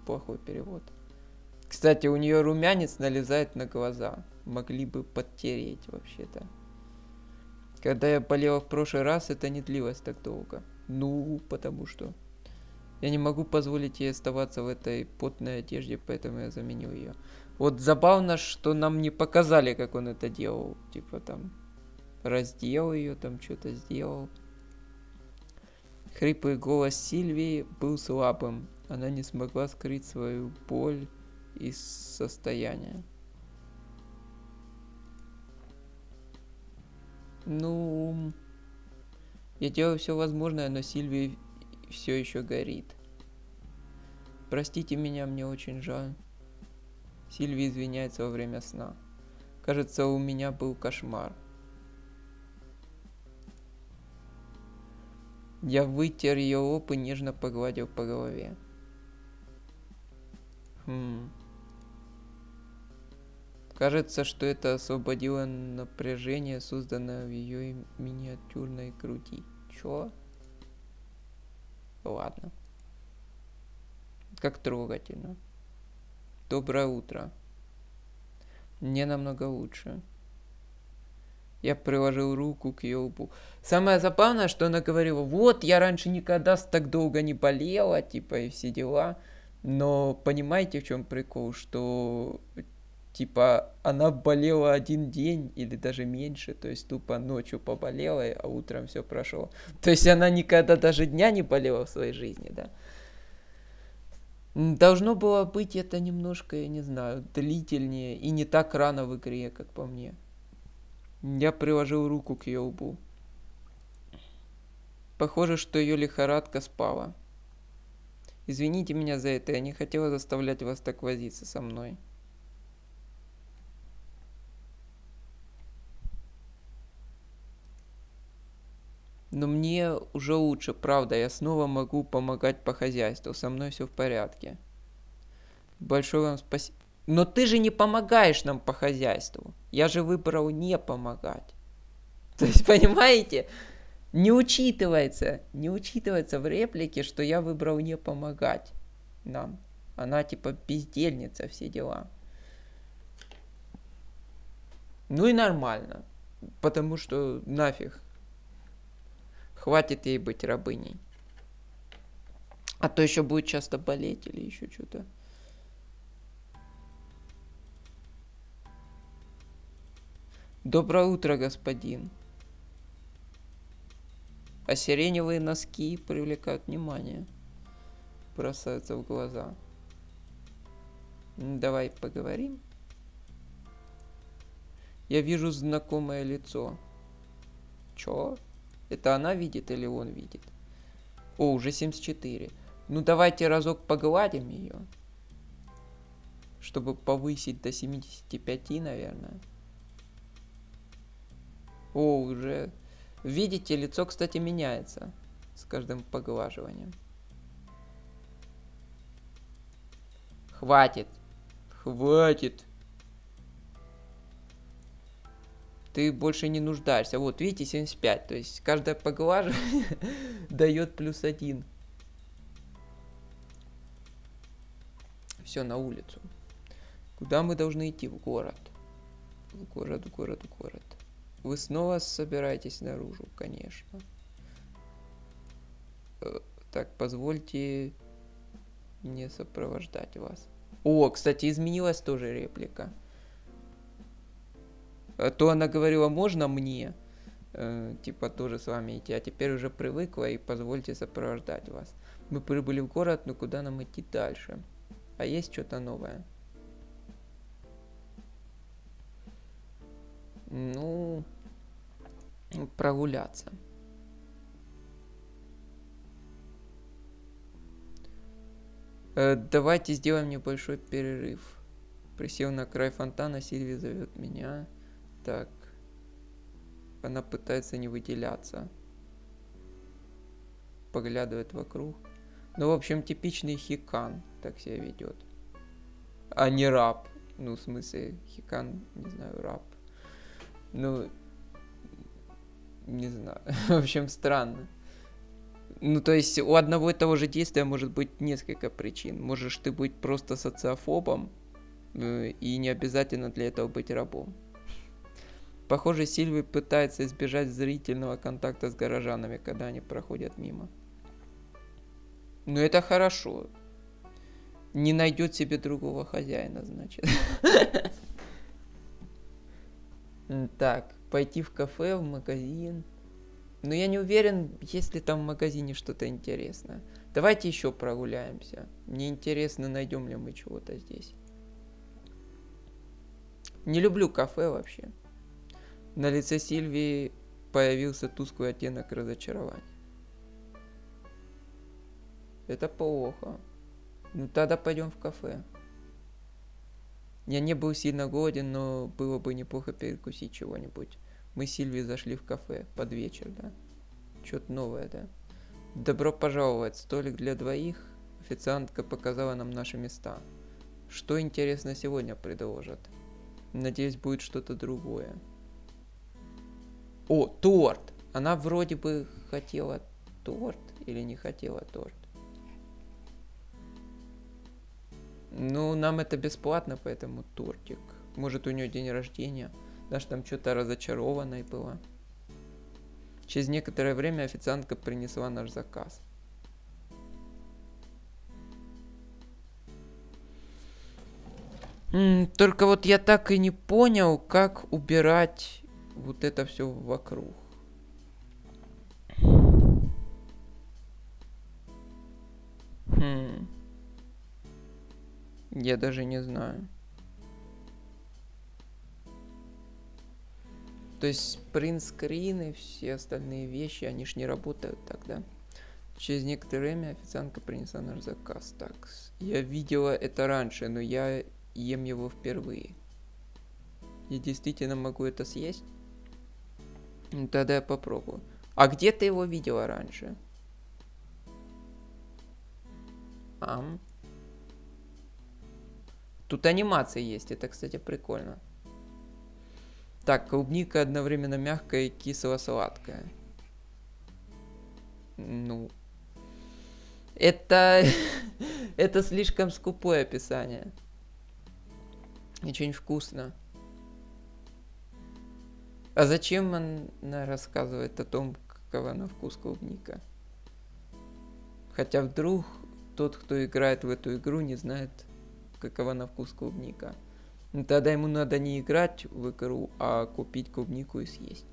Плохой перевод. Кстати, у нее румянец налезает на глаза. Могли бы подтереть вообще-то. Когда я болела в прошлый раз, это не длилось так долго. Ну, потому что... Я не могу позволить ей оставаться в этой потной одежде, поэтому я заменил ее. Вот забавно, что нам не показали, как он это делал. Типа там... раздел ее, там что-то сделал. Хриплый голос Сильвии был слабым. Она не смогла скрыть свою боль и состояние. Ну... Я делаю все возможное, но Сильвия все еще горит. Простите меня, мне очень жаль. Сильвия извиняется во время сна. Кажется, у меня был кошмар. Я вытер ее лоб и нежно погладил по голове. Кажется, что это освободило напряжение, созданное в ее миниатюрной груди. Чё? Ладно. Как трогательно. Доброе утро. Мне намного лучше. Я приложил руку к ее лбу. Самое забавное, что она говорила, вот, я раньше никогда так долго не болела, типа, и все дела. Но понимаете, в чем прикол, что, типа, она болела один день или даже меньше, то есть тупо ночью поболела, а утром все прошло. То есть она никогда даже дня не болела в своей жизни, да. Должно было быть это немножко, я не знаю, длительнее и не так рано в игре, как по мне. Я приложил руку к ее лбу. Похоже, что ее лихорадка спала. Извините меня за это, я не хотела заставлять вас так возиться со мной. Но мне уже лучше, правда, я снова могу помогать по хозяйству, со мной все в порядке. Большое вам спасибо. Но ты же не помогаешь нам по хозяйству. Я же выбрал не помогать. То есть, понимаете, не учитывается в реплике, что я выбрал не помогать нам. Она типа бездельница, все дела. Ну и нормально, потому что нафиг. Хватит ей быть рабыней. А то еще будет часто болеть или еще что-то. Доброе утро, господин. А сиреневые носки привлекают внимание. Бросаются в глаза. Давай поговорим. Я вижу знакомое лицо. Чё? Это она видит или он видит? О, уже 74. Ну давайте разок погладим ее. Чтобы повысить до 75, наверное. О, уже. Видите, лицо, кстати, меняется с каждым поглаживанием. Хватит. Хватит. Ты больше не нуждаешься. Вот, видите, 75. То есть каждое поглаживание дает +1. Все, на улицу. Куда мы должны идти? В город. В город, в город, в город. Вы снова собираетесь наружу, конечно. Так, позвольте мне сопровождать вас. О, кстати, изменилась тоже реплика. А то она говорила, можно мне, типа, тоже с вами идти. А теперь уже привыкла и позвольте сопровождать вас. Мы прибыли в город, но куда нам идти дальше? А есть что-то новое? Ну... прогуляться. Давайте сделаем небольшой перерыв. Присел на край фонтана, Сильвия зовет меня. Так. Она пытается не выделяться. Поглядывает вокруг. Ну, в общем, типичный хикан так себя ведет. А не раб. Ну, в смысле, хикан, не знаю, раб. Ну, не знаю. В общем, странно. Ну, то есть, у одного и того же действия может быть несколько причин. Можешь ты быть просто социофобом, и не обязательно для этого быть рабом. Похоже, Сильви пытается избежать зрительного контакта с горожанами, когда они проходят мимо. Но это хорошо. Не найдет себе другого хозяина, значит. Так, пойти в кафе, в магазин. Но я не уверен, есть ли там в магазине что-то интересное. Давайте еще прогуляемся. Мне интересно, найдем ли мы чего-то здесь. Не люблю кафе вообще. На лице Сильвии появился тусклый оттенок разочарования. Это плохо. Ну тогда пойдем в кафе. Я не был сильно голоден, но было бы неплохо перекусить чего-нибудь. Мы с Сильвией зашли в кафе под вечер, да? Что-то новое, да? Добро пожаловать. Столик для двоих. Официантка показала нам наши места. Что интересно сегодня предложат? Надеюсь, будет что-то другое. О, торт! Она вроде бы хотела торт или не хотела торт. Ну, нам это бесплатно, поэтому тортик. Может, у нее день рождения. Даже там что-то разочарованное было. Через некоторое время официантка принесла наш заказ. Только вот я так и не понял, как убирать вот это все вокруг. Я даже не знаю. То есть принтскрины, все остальные вещи, они ж не работают тогда. Через некоторое время официантка принесла наш заказ. Так, я видела это раньше, но я ем его впервые. Я действительно могу это съесть? Ну, тогда я попробую. А где ты его видела раньше? Тут анимация есть, это, кстати, прикольно. Так, клубника одновременно мягкая и кисло-сладкая. Ну. Это... это слишком скупое описание. Очень вкусно. А зачем она рассказывает о том, какова на вкус клубника? Хотя вдруг тот, кто играет в эту игру, не знает, какова на вкус клубника. Тогда ему надо не играть в игру, а купить клубнику и съесть.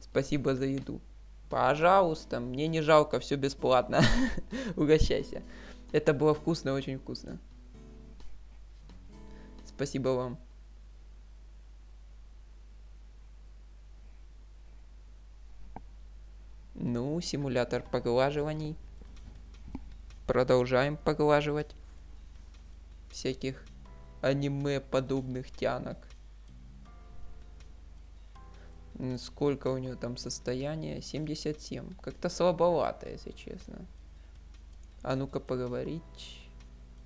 Спасибо за еду. Пожалуйста, мне не жалко, все бесплатно. Угощайся. Это было вкусно, очень вкусно. Спасибо вам. Ну, симулятор поглаживаний. Продолжаем поглаживать всяких аниме-подобных тянок. Сколько у нее там состояние? 77. Как-то слабовато, если честно. А ну-ка поговорить.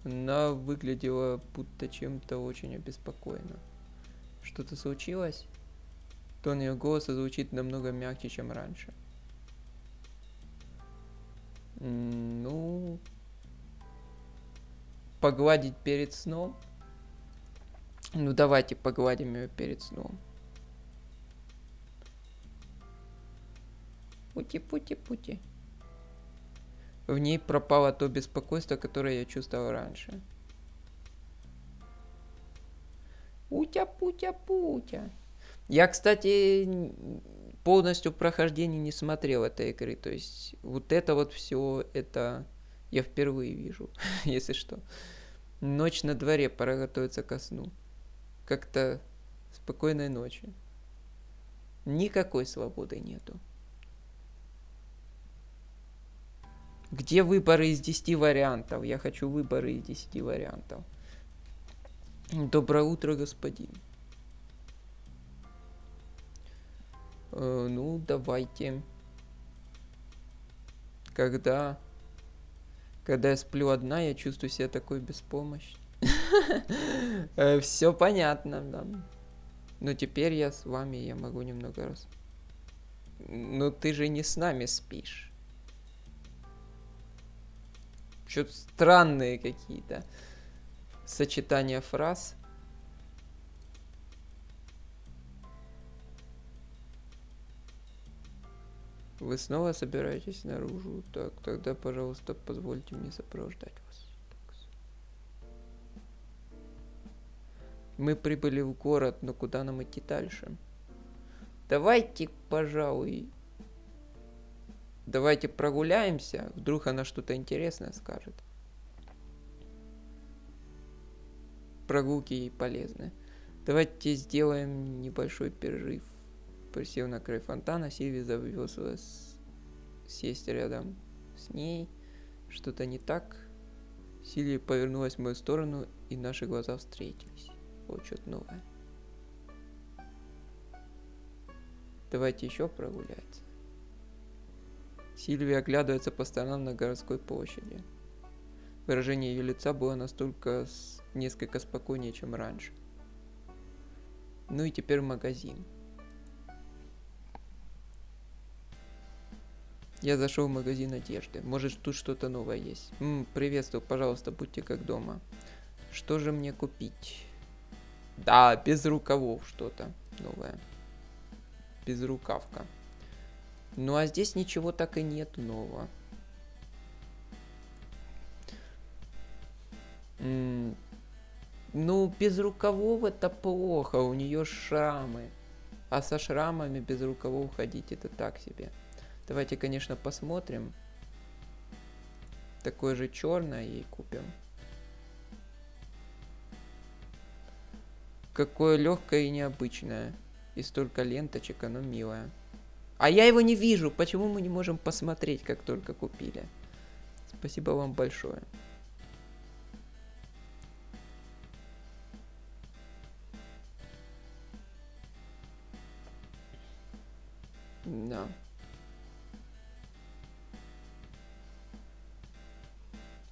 Она выглядела будто чем-то очень обеспокоена. Что-то случилось? Тон ее голоса звучит намного мягче, чем раньше. Ну... погладить перед сном? Ну давайте погладим ее перед сном. Пути-пути-пути. В ней пропало то беспокойство, которое я чувствовал раньше. Утя-путя-путя. Я, кстати, полностью прохождение не смотрел этой игры. То есть вот это вот все, это я впервые вижу, если что. Ночь на дворе, пора готовиться ко сну. Как-то спокойной ночи. Никакой свободы нету. Где выборы из 10 вариантов? Я хочу выборы из 10 вариантов. Доброе утро, господин. Ну, давайте. Когда я сплю одна, я чувствую себя такой беспомощной. Все понятно, да. Но теперь я с вами, я могу немного раз... Но ты же не с нами спишь. Что-то странные какие-то сочетания фраз. Вы снова собираетесь наружу? Так, тогда, пожалуйста, позвольте мне сопровождать вас. Мы прибыли в город, но куда нам идти дальше? Давайте, пожалуй, давайте прогуляемся. Вдруг она что-то интересное скажет. Прогулки ей полезны. Давайте сделаем небольшой перерыв. Присел на край фонтана, Сильви завезла сесть рядом с ней. Что-то не так. Сильви повернулась в мою сторону, и наши глаза встретились. Вот что-то новое. Давайте еще прогуляться. Сильви оглядывается по сторонам на городской площади. Выражение ее лица было настолько несколько спокойнее, чем раньше. Ну и теперь магазин. Я зашел в магазин одежды. Может, тут что-то новое есть. Приветствую, пожалуйста, будьте как дома. Что же мне купить? Да, без рукавов что-то новое. Безрукавка. Ну а здесь ничего так и нет нового. Ну, без рукавов это плохо. У нее шрамы. А со шрамами без рукавов ходить это так себе. Давайте, конечно, посмотрим. Такое же черное ей купим. Какое легкое и необычное. И столько ленточек, оно милое. А я его не вижу. Почему мы не можем посмотреть, как только купили? Спасибо вам большое. Да.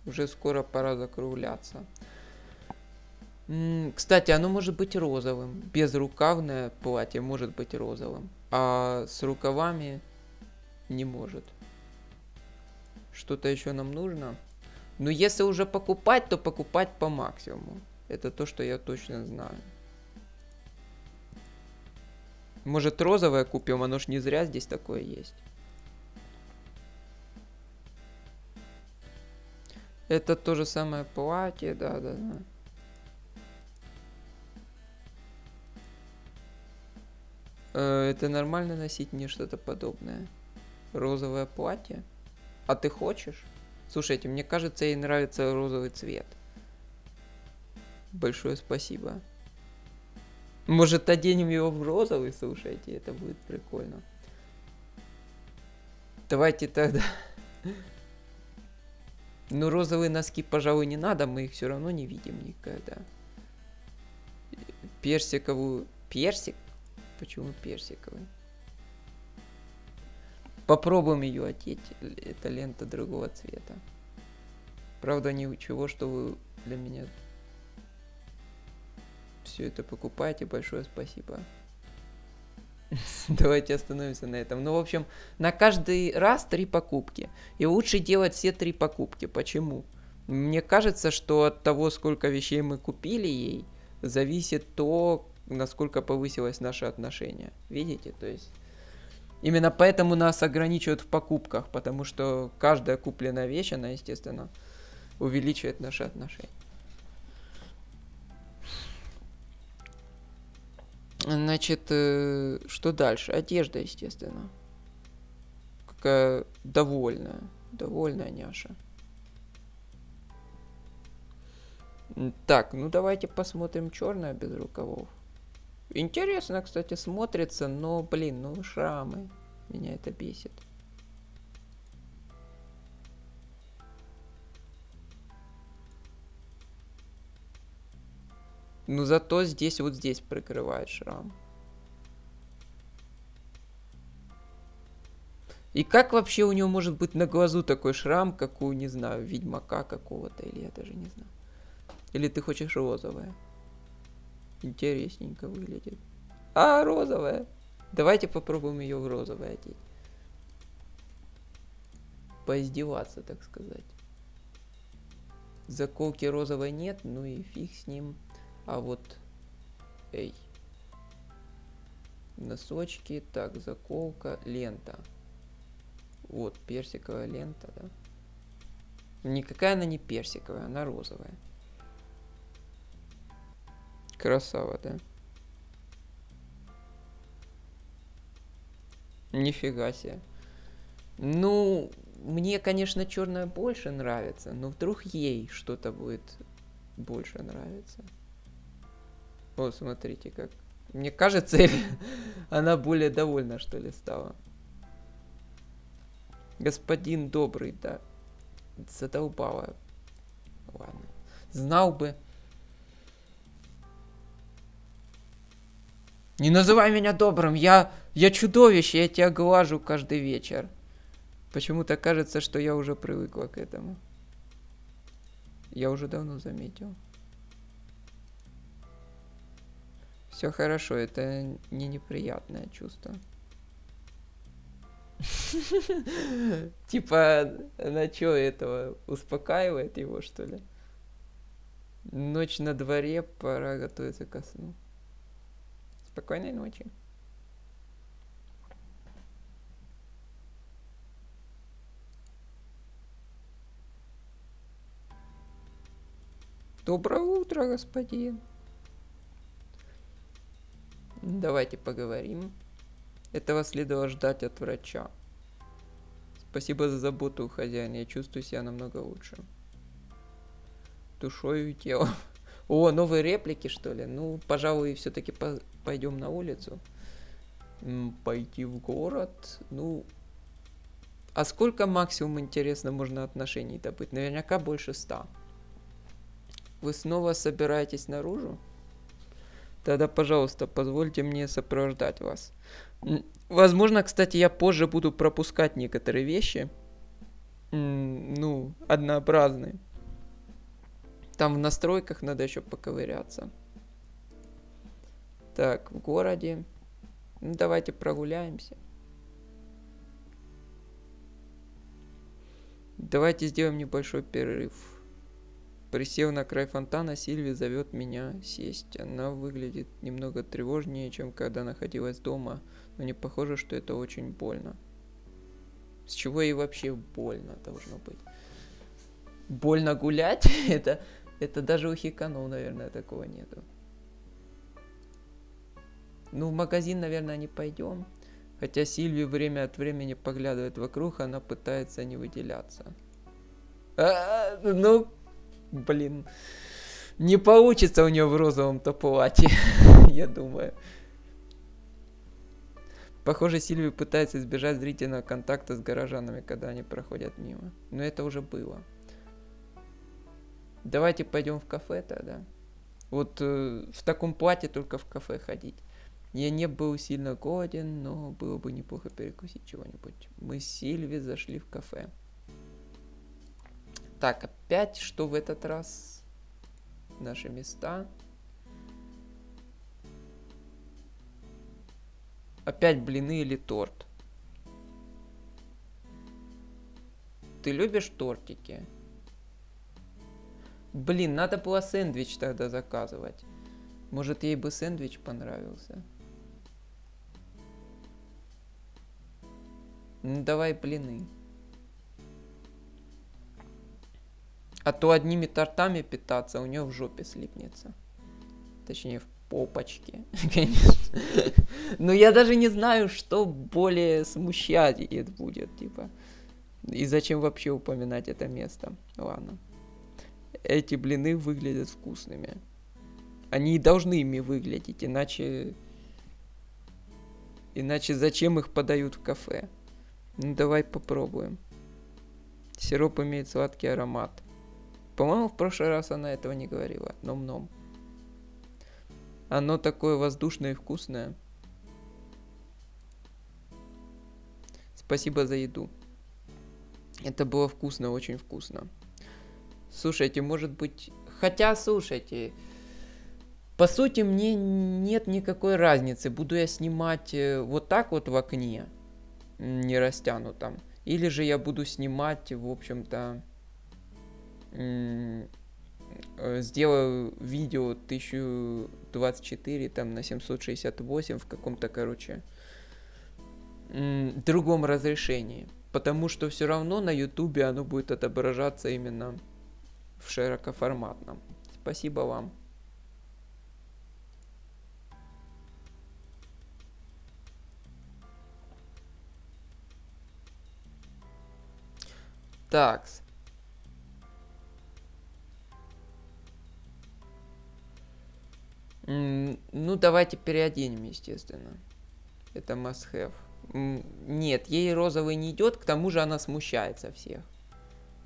Уже скоро пора закругляться. Кстати, оно может быть розовым. Безрукавное платье может быть розовым. А с рукавами не может. Что-то еще нам нужно. Но если уже покупать, то покупать по максимуму. Это то, что я точно знаю. Может, розовое купим? Оно ж не зря здесь такое есть. Это то же самое платье, да-да-да. Это нормально носить мне что-то подобное? Розовое платье? А ты хочешь? Слушайте, мне кажется, ей нравится розовый цвет. Большое спасибо. Может, оденем его в розовый, слушайте, это будет прикольно. Давайте тогда... Но розовые носки, пожалуй, не надо, мы их все равно не видим никогда. Персиковую... Персик? Почему персиковый? Попробуем ее одеть. Это лента другого цвета. Правда, ничего, что вы для меня все это покупаете. Большое спасибо. Давайте остановимся на этом. Ну, в общем, на каждый раз 3 покупки. И лучше делать все 3 покупки. Почему? Мне кажется, что от того, сколько вещей мы купили ей, зависит то, насколько повысилось наше отношение. Видите? То есть именно поэтому нас ограничивают в покупках, потому что каждая купленная вещь, она, естественно, увеличивает наши отношения. Значит, что дальше? Одежда, естественно. Какая довольная. Довольная няша. Так, ну давайте посмотрим черное без рукавов. Интересно, кстати, смотрится, но, блин, ну шрамы. Меня это бесит. Ну зато здесь, вот здесь прикрывает шрам. И как вообще у него может быть на глазу такой шрам, как у, не знаю, ведьмака какого-то, или я даже не знаю. Или ты хочешь розовое? Интересненько выглядит. А, розовое! Давайте попробуем ее в розовое одеть. Поиздеваться, так сказать. Заколки розовой нет, ну и фиг с ним. А вот... Эй. Носочки, так, заколка, лента. Вот, персиковая лента, да. Никакая она не персиковая, она розовая. Красава, да? Нифига себе. Ну, мне, конечно, черная больше нравится, но вдруг ей что-то будет больше нравиться. Вот, смотрите, как. Мне кажется, она более довольна, что ли, стала. Господин добрый, да. Задолбала. Ладно. Знал бы. Не называй меня добрым, я чудовище, я тебя глажу каждый вечер. Почему-то кажется, что я уже привыкла к этому. Я уже давно заметил. Все хорошо, это не неприятное чувство. Типа, она чё этого, успокаивает его, что ли? Ночь на дворе, пора готовиться ко сну. Спокойной ночи. Доброе утро, господин. Давайте поговорим. Этого следовало ждать от врача. Спасибо за заботу, хозяин. Я чувствую себя намного лучше. Душой и телом. О, новые реплики, что ли? Ну, пожалуй, все-таки пойдем на улицу. Пойти в город. Ну, а сколько максимум, интересно, можно отношений добыть? Наверняка больше 100. Вы снова собираетесь наружу? Тогда, пожалуйста, позвольте мне сопровождать вас. Возможно, кстати, я позже буду пропускать некоторые вещи. Ну, однообразные. Там в настройках надо еще поковыряться. Так, в городе. Ну, давайте прогуляемся. Давайте сделаем небольшой перерыв. Присев на край фонтана, Сильви зовет меня сесть. Она выглядит немного тревожнее, чем когда находилась дома, но не похоже, что это очень больно. С чего ей вообще больно должно быть? Больно гулять? Это даже у хиканов, наверное, такого нету. Ну, в магазин, наверное, не пойдем. Хотя Сильви время от времени поглядывает вокруг, она пытается не выделяться. Ну, блин. Не получится у нее в розовом-то платье, я думаю. Похоже, Сильви пытается избежать зрительного контакта с горожанами, когда они проходят мимо. Но это уже было. Давайте пойдем в кафе тогда. Вот в таком платье только в кафе ходить. Я не был сильно голоден, но было бы неплохо перекусить чего-нибудь. Мы с Сильви зашли в кафе. Так, опять что в этот раз? Наши места. Опять блины или торт? Ты любишь тортики? Блин, надо было сэндвич тогда заказывать. Может, ей бы сэндвич понравился. Ну, давай блины. А то одними тортами питаться у нее в жопе слипнется. Точнее, в попочке, конечно. Но я даже не знаю, что более смущать это будет, типа. И зачем вообще упоминать это место? Ладно. Эти блины выглядят вкусными. Они и должны ими выглядеть, иначе... Иначе зачем их подают в кафе? Ну, давай попробуем. Сироп имеет сладкий аромат. По-моему, в прошлый раз она этого не говорила. Ном-ном. Оно такое воздушное и вкусное. Спасибо за еду. Это было вкусно, очень вкусно. Слушайте, может быть... Хотя, слушайте... По сути, мне нет никакой разницы. Буду я снимать вот так вот в окне, не растянутом. Или же я буду снимать, в общем-то... Сделаю видео 1024 там на 768 в каком-то, короче, другом разрешении. Потому что все равно на ютубе оно будет отображаться именно в широкоформатном. Спасибо вам. Такс. Ну, давайте переоденем, естественно. Это must have. Нет, ей розовый не идет, к тому же она смущается всех.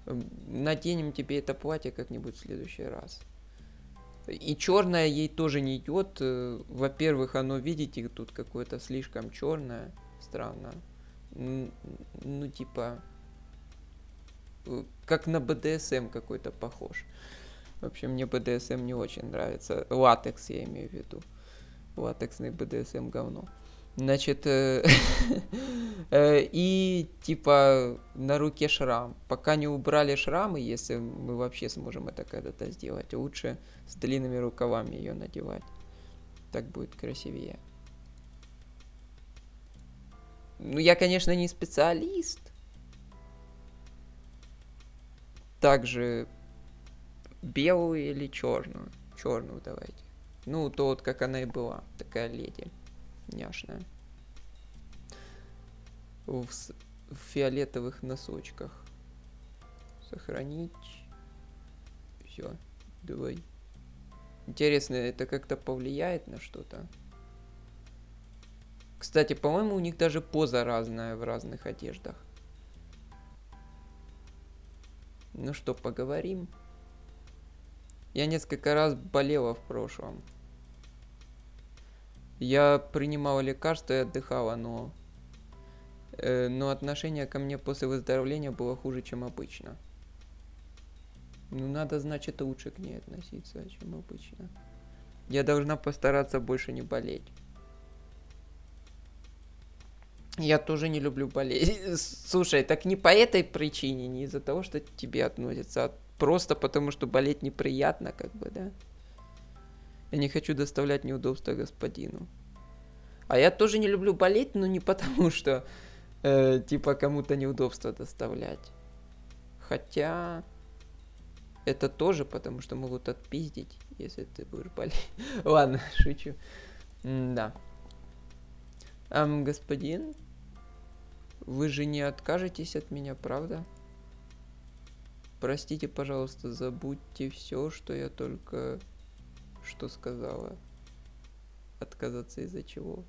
Наденем тебе это платье как-нибудь в следующий раз. И черное ей тоже не идет. Во-первых, оно, видите, тут какое-то слишком черное. Странно. Ну, типа... Как на BDSM какой-то похож. В общем, мне BDSM не очень нравится. Латекс я имею в виду. Латексный BDSM говно. Значит, и типа на руке шрам. Пока не убрали шрамы, если мы вообще сможем это когда-то сделать, лучше с длинными рукавами ее надевать. Так будет красивее. Ну, я, конечно, не специалист. Также... Белую или черную? Черную давайте. Ну, то вот как она и была. Такая леди. Няшная. В фиолетовых носочках. Сохранить. Все. Давай. Интересно, это как-то повлияет на что-то? Кстати, по-моему, у них даже поза разная в разных одеждах. Ну что, поговорим? Я несколько раз болела в прошлом. Я принимала лекарства и отдыхала, но отношение ко мне после выздоровления было хуже, чем обычно. Ну, надо, значит, лучше к ней относиться, чем обычно. Я должна постараться больше не болеть. Я тоже не люблю болеть. Слушай, так не по этой причине, не из-за того, что к тебе относятся, а просто потому, что болеть неприятно, как бы, да? Я не хочу доставлять неудобства господину. А я тоже не люблю болеть, но не потому, что, типа, кому-то неудобства доставлять. Хотя... Это тоже потому, что могут отпиздить, если ты будешь болеть. Ладно, шучу. Да. Господин? Вы же не откажетесь от меня, правда? Простите, пожалуйста, забудьте все, что я только что сказала. Отказаться из-за чего?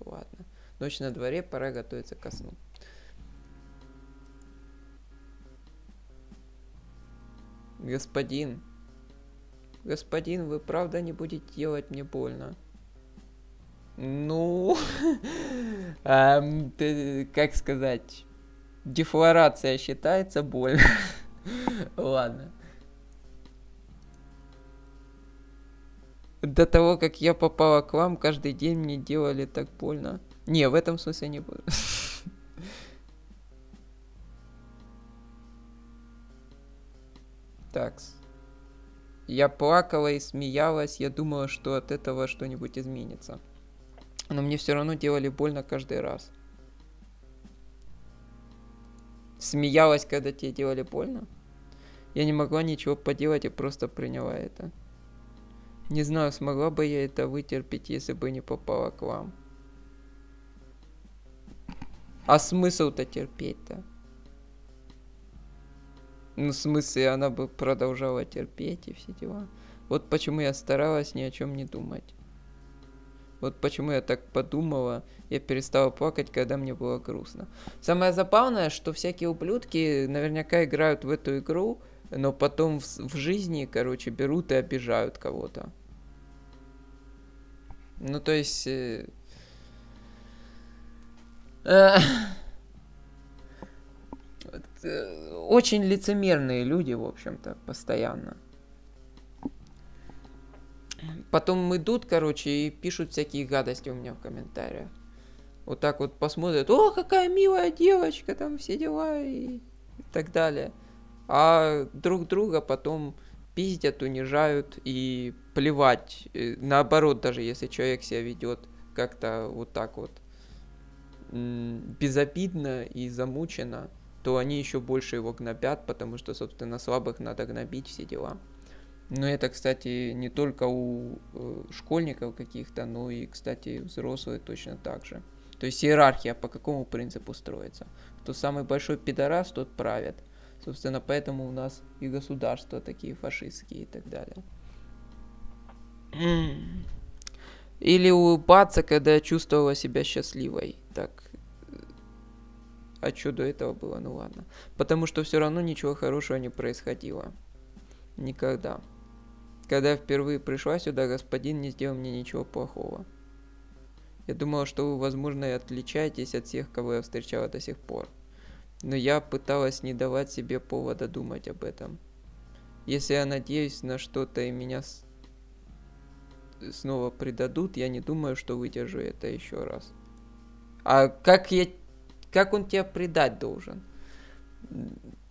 Ладно. Ночь на дворе, пора готовиться ко сну. Господин. Господин, вы правда не будете делать мне больно? Ну... Как сказать? Дефлорация считается больно. Ладно. До того, как я попала к вам, каждый день мне делали так больно. Не, в этом смысле не буду. Такс. Я плакала и смеялась. Я думала, что от этого что-нибудь изменится. Но мне все равно делали больно каждый раз. Смеялась, когда тебе делали больно? Я не могла ничего поделать и просто приняла это. Не знаю, смогла бы я это вытерпеть, если бы не попала к вам. А смысл-то терпеть-то? Ну, в смысле, она бы продолжала терпеть и все дела. Вот почему я старалась ни о чем не думать. Вот почему я так подумала, я перестала плакать, когда мне было грустно. Самое забавное, что всякие ублюдки наверняка играют в эту игру, но потом в жизни, короче, берут и обижают кого-то. Ну, то есть... очень лицемерные люди, в общем-то, постоянно. Потом идут, короче, и пишут всякие гадости у меня в комментариях. Вот так вот посмотрят, о, какая милая девочка, там все дела и так далее. А друг друга потом пиздят, унижают и плевать. Наоборот, даже если человек себя ведет как-то вот так вот безобидно и замучено, то они еще больше его гнобят, потому что, собственно, слабых надо гнобить, все дела. Но это, кстати, не только у школьников каких-то, но и, кстати, взрослые точно так же. То есть иерархия по какому принципу строится? Кто самый большой пидорас, тот правит. Собственно, поэтому у нас и государства такие фашистские и так далее. Или улыбаться, когда я чувствовала себя счастливой. Так, а что до этого было? Ну ладно. Потому что все равно ничего хорошего не происходило. Никогда. Когда я впервые пришла сюда, господин не сделал мне ничего плохого. Я думала, что вы, возможно, и отличаетесь от всех, кого я встречала до сих пор. Но я пыталась не давать себе повода думать об этом. Если я надеюсь на что-то и меня снова предадут, я не думаю, что выдержу это еще раз. А как он тебя предать должен?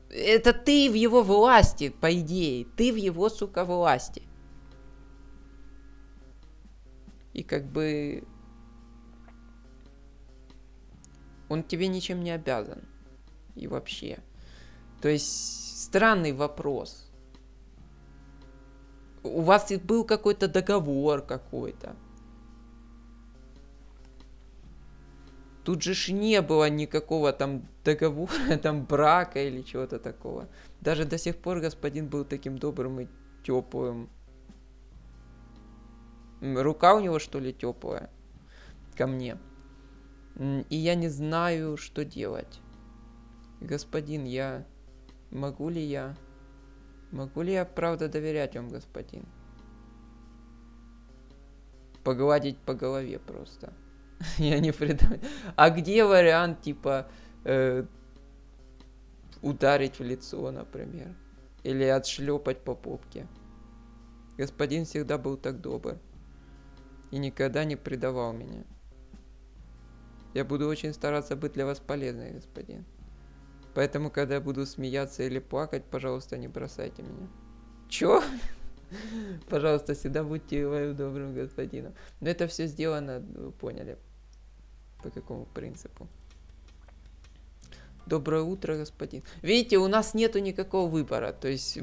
Это ты в его власти, по идее. Ты в его, сука, власти. И как бы... он тебе ничем не обязан. И вообще. То есть, странный вопрос. У вас был какой-то договор какой-то. Тут же ж не было никакого там договора, там брака или чего-то такого. Даже до сих пор господин был таким добрым и теплым. Рука у него, что ли, теплая? Ко мне. И я не знаю, что делать. Господин, я... могу ли я... могу ли я, правда, доверять вам, господин? Погладить по голове просто. Я не предаю. А где вариант, типа, ударить в лицо, например? Или отшлепать по попке? Господин всегда был так добр. И никогда не предавал меня. Я буду очень стараться быть для вас полезной, господин. Поэтому, когда я буду смеяться или плакать, пожалуйста, не бросайте меня. Чё? Пожалуйста, всегда будьте моим добрым господином. Но это все сделано, вы поняли, по какому принципу. Доброе утро, господин. Видите, у нас нету никакого выбора. То есть,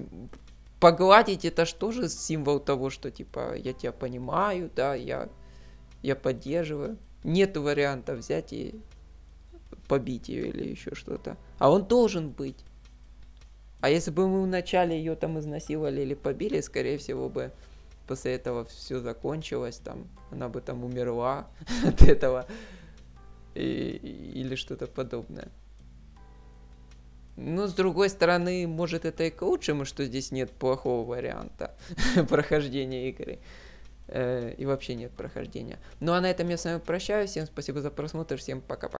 погладить это ж тоже символ того, что, типа, я тебя понимаю, да, я поддерживаю. Нету варианта взять и побить ее или еще что-то. А он должен быть. А если бы мы вначале ее там изнасиловали или побили, скорее всего бы после этого все закончилось, там, она бы там умерла от этого или что-то подобное. Но с другой стороны, может это и к лучшему, что здесь нет плохого варианта прохождения игры. И вообще нет прохождения. Ну а на этом я с вами прощаюсь. Всем спасибо за просмотр, всем пока-пока.